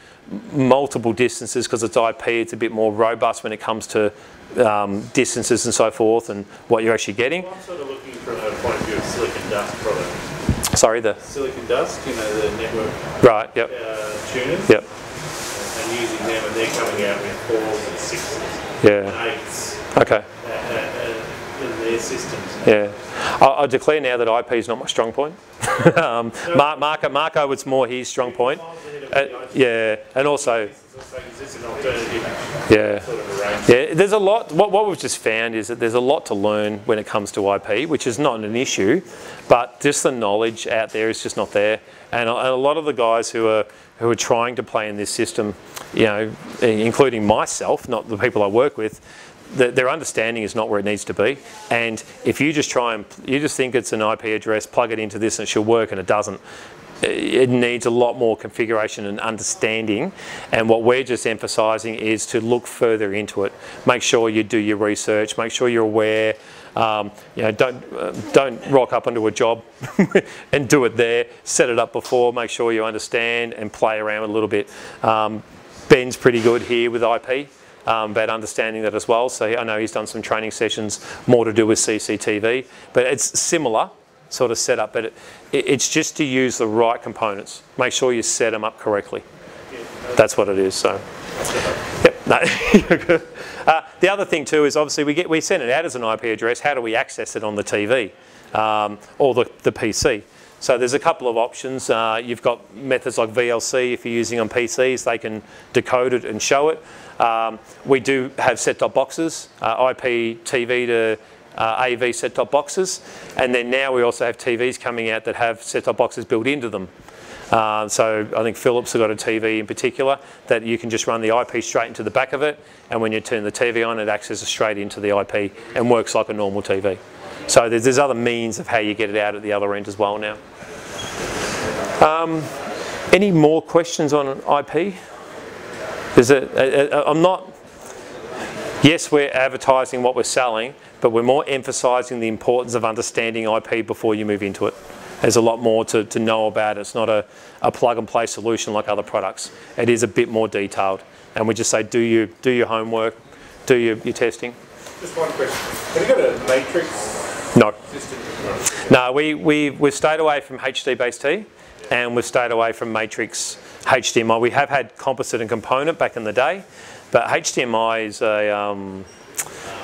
multiple distances, because it's I P, it's a bit more robust when it comes to um, distances and so forth and what you're actually getting. Well, I'm sort of looking from a point of view of Silicon Dust product. Sorry, the Silicon Dust, you know, the network. Right. Yep. Uh, tuners. Yep. And using them, and they're coming out with fours and sixes. Yeah. And eights. Okay. Uh, uh, systems. Yeah, I, I declare now that I P is not my strong point. um, so Mar Marco, Marco was more his strong point. Uh, yeah, and also, yeah, yeah. There's a lot. What, what we've just found is that there's a lot to learn when it comes to I P, which is not an issue, but just the knowledge out there is just not there. And a, and a lot of the guys who are who are trying to play in this system, you know, including myself, not the people I work with. The, their understanding is not where it needs to be, and if you just try and you just think it's an I P address, plug it into this and it should work, and it doesn't. It needs a lot more configuration and understanding, and what we're just emphasizing is to look further into it. Make sure you do your research, make sure you're aware. Um, you know, don't uh, don't rock up into a job and do it there. Set it up before, make sure you understand and play around a little bit. um, Ben's pretty good here with I P, Um, about understanding that as well. So I know he's done some training sessions more to do with C C T V, but it's similar sort of setup. But it, it, it's just to use the right components. Make sure you set them up correctly. That's what it is. So, yep. No. uh, the other thing too is obviously we get we send it out as an I P address. How do we access it on the T V um, or the, the P C? So there's a couple of options. Uh, you've got methods like V L C if you're using on P Cs. They can decode it and show it. Um, we do have set-top boxes, uh, I P T V to uh, A V set-top boxes. And then now we also have T Vs coming out that have set-top boxes built into them. Uh, so I think Philips have got a T V in particular that you can just run the I P straight into the back of it, and when you turn the T V on, it accesses straight into the I P and works like a normal T V. So there's, there's other means of how you get it out at the other end as well now. Um, any more questions on I P? Is it, uh, I'm not... Yes, we're advertising what we're selling, but we're more emphasising the importance of understanding I P before you move into it. There's a lot more to, to know about it. It's not a, a plug-and-play solution like other products. It is a bit more detailed. And we just say, do, you, do your homework, do your, your testing. Just one question. Have you got a matrix no. system? No. No, we, we, we've stayed away from H D-based T, yeah. and we've stayed away from matrix H D M I. We have had composite and component back in the day, but H D M I is a, um,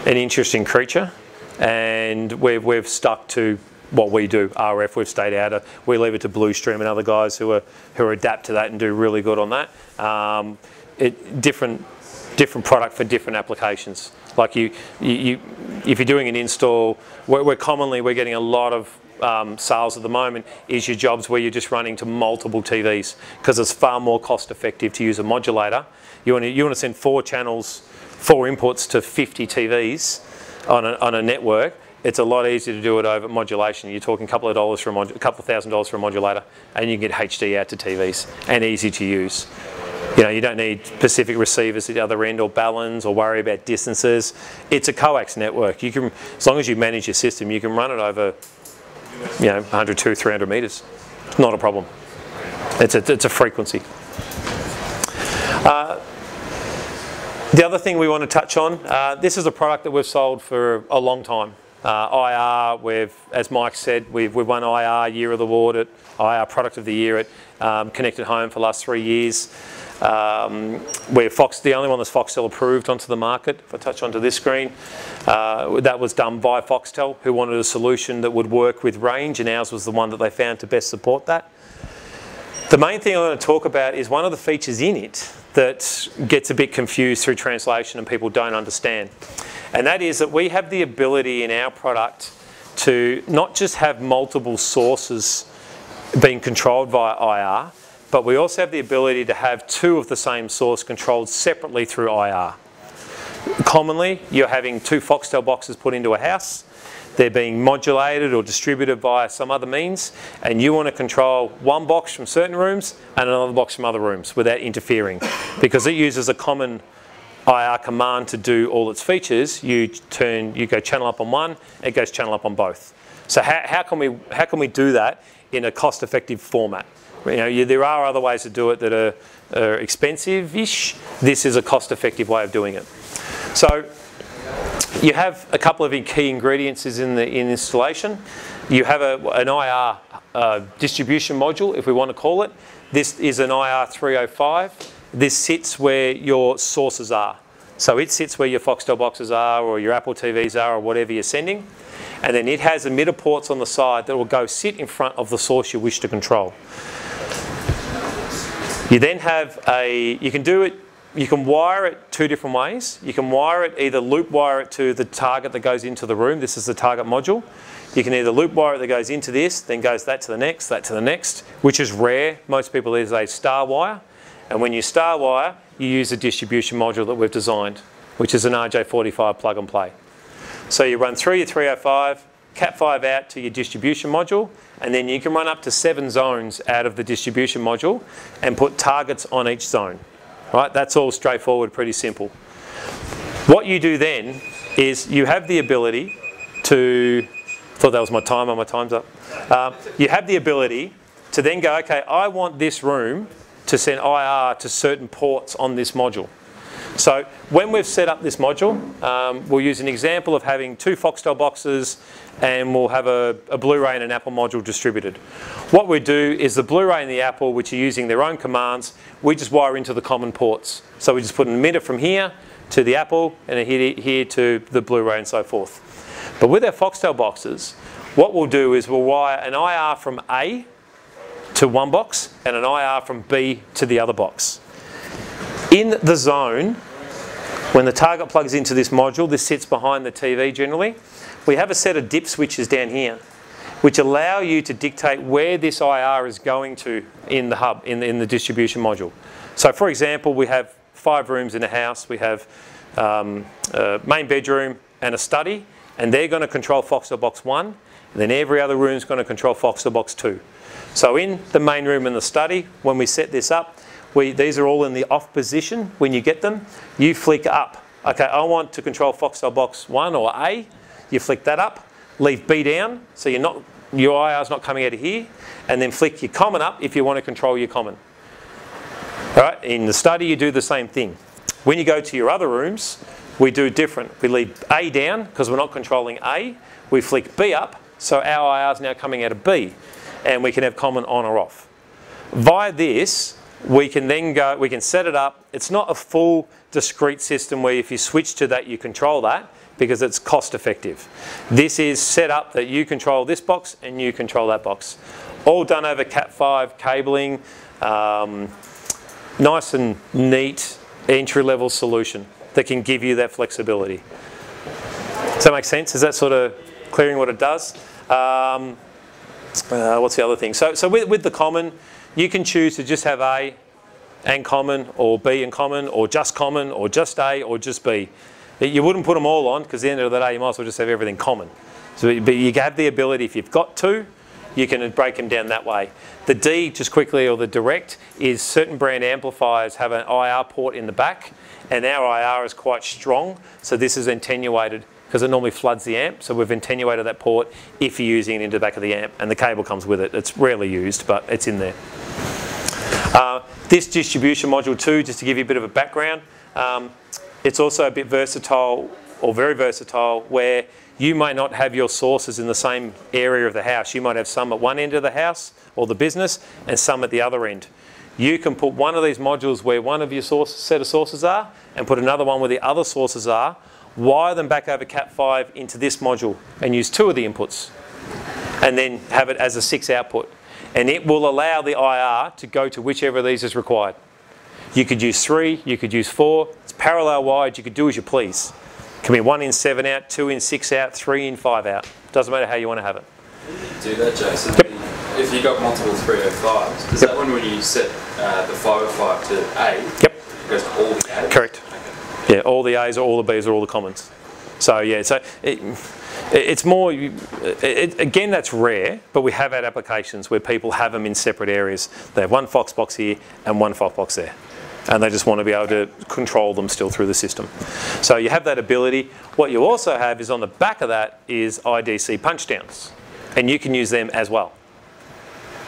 an interesting creature, and we've, we've stuck to what we do. R F, we've stayed out of. We leave it to Blue Stream and other guys who are who adapt to that and do really good on that. Um, it different different product for different applications. Like you, you, you if you're doing an install, we're, we're commonly we're getting a lot of um, sales at the moment. Is your jobs where you're just running to multiple T Vs because it's far more cost effective to use a modulator. You want to you want to send four channels, four inputs to fifty T Vs on a, on a network. It's a lot easier to do it over modulation. You're talking a couple of dollars for a, a couple of thousand dollars for a modulator, and you can get H D out to T Vs and easy to use. You know, you don't need specific receivers at the other end or balance or worry about distances. It's a coax network. You can, as long as you manage your system, you can run it over, you know, one hundred, two hundred, three hundred meters. It's not a problem. It's a, it's a frequency. Uh, the other thing we want to touch on. Uh, this is a product that we've sold for a long time. Uh, I R, we've, as Mike said, we've, we've won I R Year of the Award, at I R Product of the Year at um, Connected Home for the last three years. Um, we're Fox, the only one that's Foxtel approved onto the market, if I touch onto this screen. Uh, that was done by Foxtel, who wanted a solution that would work with range, and ours was the one that they found to best support that. The main thing I want to talk about is one of the features in it that gets a bit confused through translation and people don't understand. And that is that we have the ability in our product to not just have multiple sources being controlled via I R, but we also have the ability to have two of the same source controlled separately through I R. Commonly, you're having two Foxtel boxes put into a house. They're being modulated or distributed via some other means, and you want to control one box from certain rooms and another box from other rooms without interfering. Because it uses a common I R command to do all its features, you turn, you go channel up on one, it goes channel up on both. So how, how, can, we, how can we do that in a cost-effective format? You know, you, there are other ways to do it that are, are expensive-ish. This is a cost-effective way of doing it. So, you have a couple of key ingredients in the in installation. You have a, an I R uh, distribution module, if we want to call it. This is an I R three oh five. This sits where your sources are. So it sits where your Foxtel boxes are or your Apple T Vs are or whatever you're sending. And then it has emitter ports on the side that will go sit in front of the source you wish to control. You then have a, you can do it, you can wire it two different ways. You can wire it, either loop wire it to the target that goes into the room. This is the target module. You can either loop wire it that goes into this, then goes that to the next, that to the next, which is rare. Most people use a star wire. And when you star wire, you use a distribution module that we've designed, which is an R J forty-five plug and play. So you run through your three oh five, cat five out to your distribution module, and then you can run up to seven zones out of the distribution module and put targets on each zone. Right, that's all straightforward, pretty simple. What you do then is you have the ability to, I thought that was my timer, my time's up. Um, you have the ability to then go, okay, I want this room to send I R to certain ports on this module. So when we've set up this module, um, we'll use an example of having two Foxtel boxes and we'll have a, a Blu-ray and an Apple module distributed. What we do is the Blu-ray and the Apple, which are using their own commands, we just wire into the common ports. So we just put an emitter from here to the Apple and here, here to the Blu-ray and so forth. But with our Foxtel boxes, what we'll do is we'll wire an I R from A to one box and an I R from B to the other box. In the zone When the target plugs into this module, this sits behind the T V generally, we have a set of dip switches down here which allow you to dictate where this I R is going to in the hub, in the, in the distribution module. So for example, we have five rooms in a house. We have um, a main bedroom and a study, and they're going to control Foxtel box one, and then every other room is going to control Foxtel box two. So in the main room and the study, when we set this up, we, these are all in the off position. When you get them, you flick up. Okay, I want to control Foxtel box one or A. You flick that up, leave B down, so you're not, your I R is not coming out of here, and then flick your common up if you want to control your common. All right, in the study, you do the same thing. When you go to your other rooms, we do different. We leave A down because we're not controlling A. We flick B up, so our I R is now coming out of B, and we can have common on or off. Via this, we can then go, we can set it up. It's not a full discrete system where if you switch to that, you control that, because it's cost effective. This is set up that you control this box and you control that box. All done over cat five cabling, um, nice and neat entry-level solution that can give you that flexibility. Does that make sense? Is that sort of clearing what it does? Um, uh, what's the other thing? So, so with, with the common, you can choose to just have A and common, or B and common, or just common, or just A, or just B. You wouldn't put them all on, because at the end of the day, you might as well just have everything common. So, but you have the ability, if you've got two, you can break them down that way. The D, just quickly, or the direct, is certain brand amplifiers have an I R port in the back, and our I R is quite strong, so this is attenuated, because it normally floods the amp, so we've attenuated that port if you're using it into the back of the amp, and the cable comes with it. It's rarely used, but it's in there. Uh, this distribution module too, just to give you a bit of a background, um, it's also a bit versatile, or very versatile, where you might not have your sources in the same area of the house. You might have some at one end of the house or the business and some at the other end. You can put one of these modules where one of your source, set of sources are, and put another one where the other sources are, wire them back over cat five into this module and use two of the inputs, and then have it as a six output. And it will allow the I R to go to whichever of these is required. You could use three, you could use four. It's parallel wired, you could do as you please. It can be one in seven out, two in six out, three in five out. Doesn't matter how you want to have it. Do that, Jason. Yep. If you've got multiple three oh fives, is yep. that one when you set uh, the five oh five to A? Yep. It goes to all the A's? Correct. Okay. Yeah, all the A's, or all the B's, or all the commons. So, yeah, so it, it's more, it, again, that's rare, but we have had applications where people have them in separate areas. They have one Fox box here and one Fox box there, and they just want to be able to control them still through the system. So you have that ability. What you also have is on the back of that is I D C punchdowns, and you can use them as well.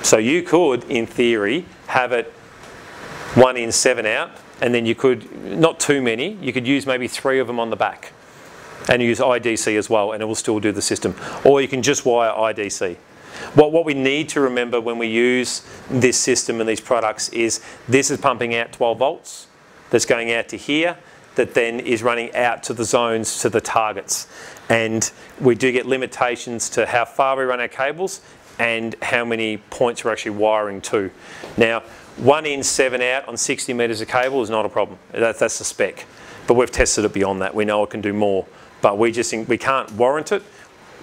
So you could, in theory, have it one in seven out, and then you could, not too many, you could use maybe three of them on the back and use I D C as well, and it will still do the system. Or you can just wire I D C. What, what we need to remember when we use this system and these products is this is pumping out twelve volts that's going out to here, that then is running out to the zones, to the targets. And we do get limitations to how far we run our cables and how many points we're actually wiring to. Now, one in, seven out on sixty meters of cable is not a problem. That, that's the spec. But we've tested it beyond that. We know it can do more. But we just we can't warrant it.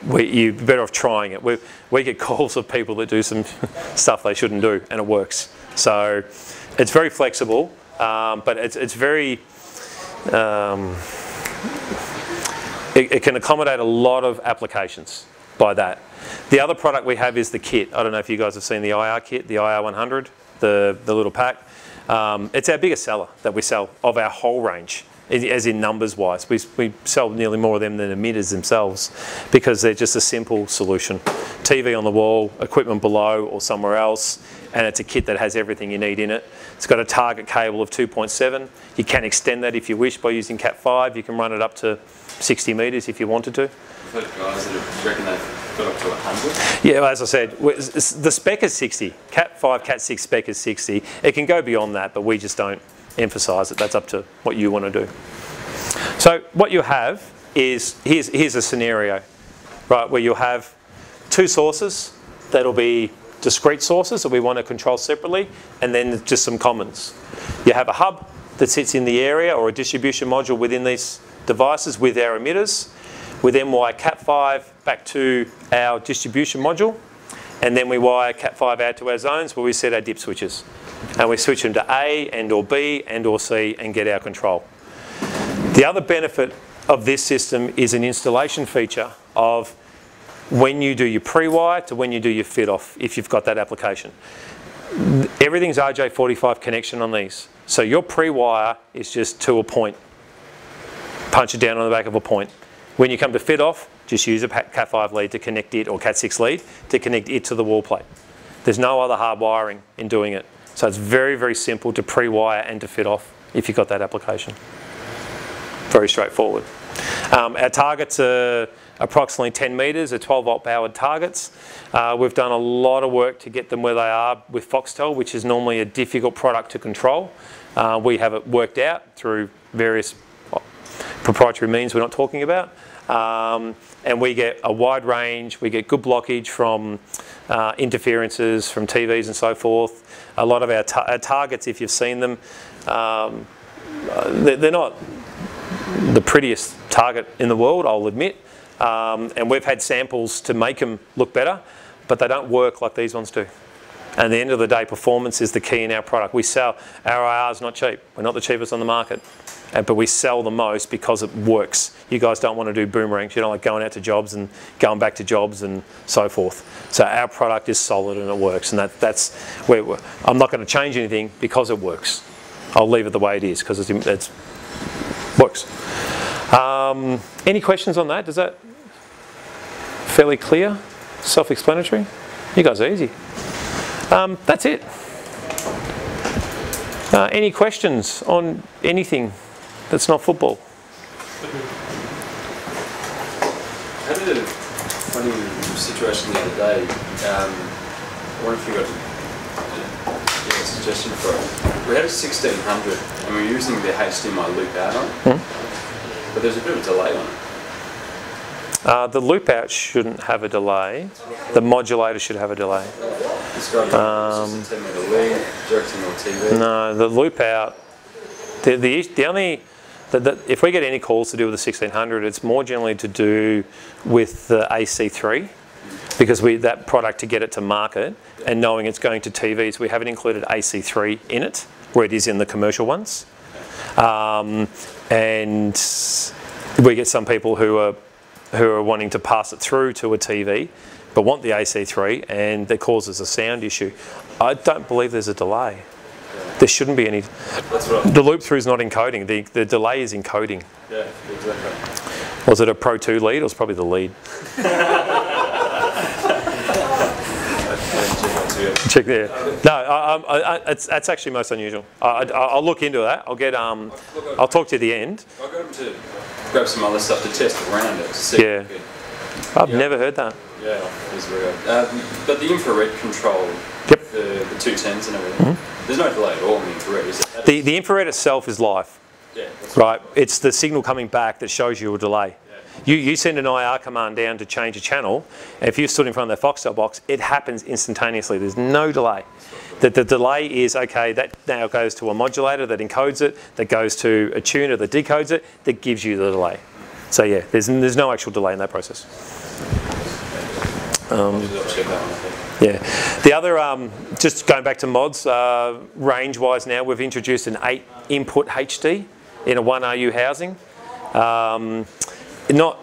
We, you're better off trying it. We, we get calls of people that do some stuff they shouldn't do, and it works. So it's very flexible, um, but it's, it's very, um, it, it can accommodate a lot of applications by that. The other product we have is the kit. I don't know if you guys have seen the I R kit, the I R one hundred, the, the little pack. Um, it's our biggest seller that we sell of our whole range. As in numbers wise, we, we sell nearly more of them than emitters themselves, because they're just a simple solution. T V on the wall, equipment below or somewhere else, and it's a kit that has everything you need in it. It's got a target cable of two point seven. You can extend that if you wish by using cat five. You can run it up to sixty metres if you wanted to. I've heard guys that reckon they've got up to one hundred. Yeah, well, as I said, the spec is sixty. cat five, cat six spec is sixty. It can go beyond that, but we just don't emphasize it. That's up to what you want to do. So what you have is, here's, here's a scenario, right, where you'll have two sources that'll be discrete sources that we want to control separately, and then just some commons. You have a hub that sits in the area, or a distribution module within these devices with our emitters. We then wire Cat five back to our distribution module, and then we wire Cat five out to our zones where we set our dip switches. And we switch them to A and or B and or C and get our control. The other benefit of this system is an installation feature of when you do your pre-wire to when you do your fit-off, if you've got that application. Everything's R J forty-five connection on these. So your pre-wire is just to a point. Punch it down on the back of a point. When you come to fit-off, just use a Cat five lead to connect it, or Cat six lead to connect it to the wall plate. There's no other hard wiring in doing it. So it's very, very simple to pre-wire and to fit off if you've got that application. Very straightforward. Um, our targets are approximately ten metres, they're twelve volt powered targets. Uh, we've done a lot of work to get them where they are with Foxtel, which is normally a difficult product to control. Uh, we have it worked out through various proprietary means we're not talking about. Um, and we get a wide range, we get good blockage from uh, interferences, from T Vs and so forth. A lot of our, ta our targets, if you've seen them, um, they're not the prettiest target in the world, I'll admit. Um, and we've had samples to make them look better, but they don't work like these ones do. And at the end of the day, performance is the key in our product. We sell, our I R is not cheap. We're not the cheapest on the market, but we sell the most because it works. You guys don't want to do boomerangs. You don't like going out to jobs and going back to jobs and so forth. So our product is solid and it works. And that, that's where we're, I'm not going to change anything because it works. I'll leave it the way it is because it it's, works. Um, any questions on that? Is that fairly clear? Self-explanatory? You guys are easy. Um, that's it. Uh, any questions on anything that's not football? I had a funny situation the other day. Um, I wonder if you got a, a suggestion for it. We had a sixteen hundred and we were using the H D M I loop out on it, mm-hmm. but there's a bit of a delay on it. Uh, the loop out shouldn't have a delay. The modulator should have a delay. Um, no, the loop out. The the, the only the, the, if we get any calls to do with the sixteen hundred, it's more generally to do with the A C three, because we that product to get it to market and knowing it's going to T Vs, we haven't included A C three in it, where it is in the commercial ones, um, and we get some people who are. who are wanting to pass it through to a T V but want the A C three and that causes a sound issue. I don't believe there's a delay. Yeah. There shouldn't be any. That's right. The loop through is not encoding. The, the delay is encoding. Yeah, exactly. Was it a Pro two lead? It was probably the lead. Check there. No, I, I, I, it's, that's actually most unusual. I, I, I'll look into that. I'll get. Um, I'll talk to you at the end. I'll get them to grab some other stuff to test around it. To see yeah. If I've yeah. never heard that. Yeah, it's real. Um, but the infrared control, yep. the, the two tens and everything. Mm-hmm. There's no delay at all in the infrared. Is it? The the infrared itself is live. Yeah. Right. It's the signal coming back that shows you a delay. You, you send an I R command down to change a channel, and if you stood in front of that Foxtel box, it happens instantaneously. There's no delay. The, the delay is, okay, that now goes to a modulator that encodes it, that goes to a tuner that decodes it, that gives you the delay. So yeah, there's, there's no actual delay in that process. Um, yeah. The other, um, just going back to mods, uh, range-wise now, we've introduced an eight input H D in a one R U housing. Um, Not,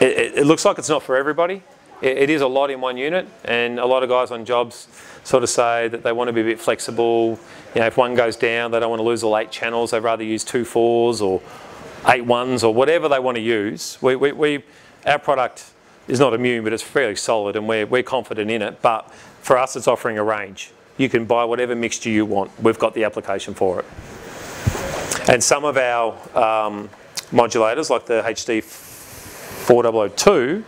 it, it looks like it's not for everybody. It, it is a lot in one unit, and a lot of guys on jobs sort of say that they want to be a bit flexible. You know, if one goes down, they don't want to lose all eight channels. They'd rather use two fours or eight ones or whatever they want to use. We, we, we, our product is not immune, but it's fairly solid, and we're, we're confident in it. But for us, it's offering a range. You can buy whatever mixture you want. We've got the application for it. And some of our um, modulators, like the H D four thousand two,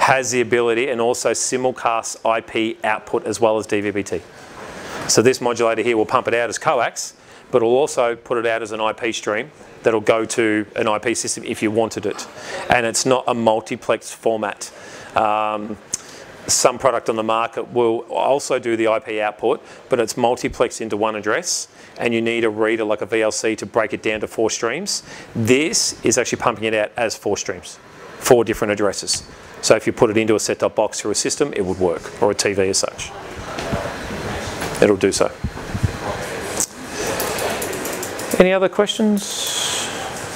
has the ability and also simulcast I P output as well as D V B T. So this modulator here will pump it out as coax, but it'll also put it out as an I P stream that'll go to an I P system if you wanted it. And it's not a multiplex format. Um, Some product on the market will also do the I P output, but it's multiplexed into one address, and you need a reader like a V L C to break it down to four streams. This is actually pumping it out as four streams, four different addresses. So if you put it into a set-top box through a system, it would work, or a T V as such. It'll do so. Any other questions?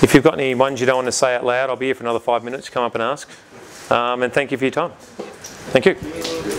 If you've got any ones you don't want to say out loud, I'll be here for another five minutes. Come up and ask. Um, and thank you for your time. Thank you.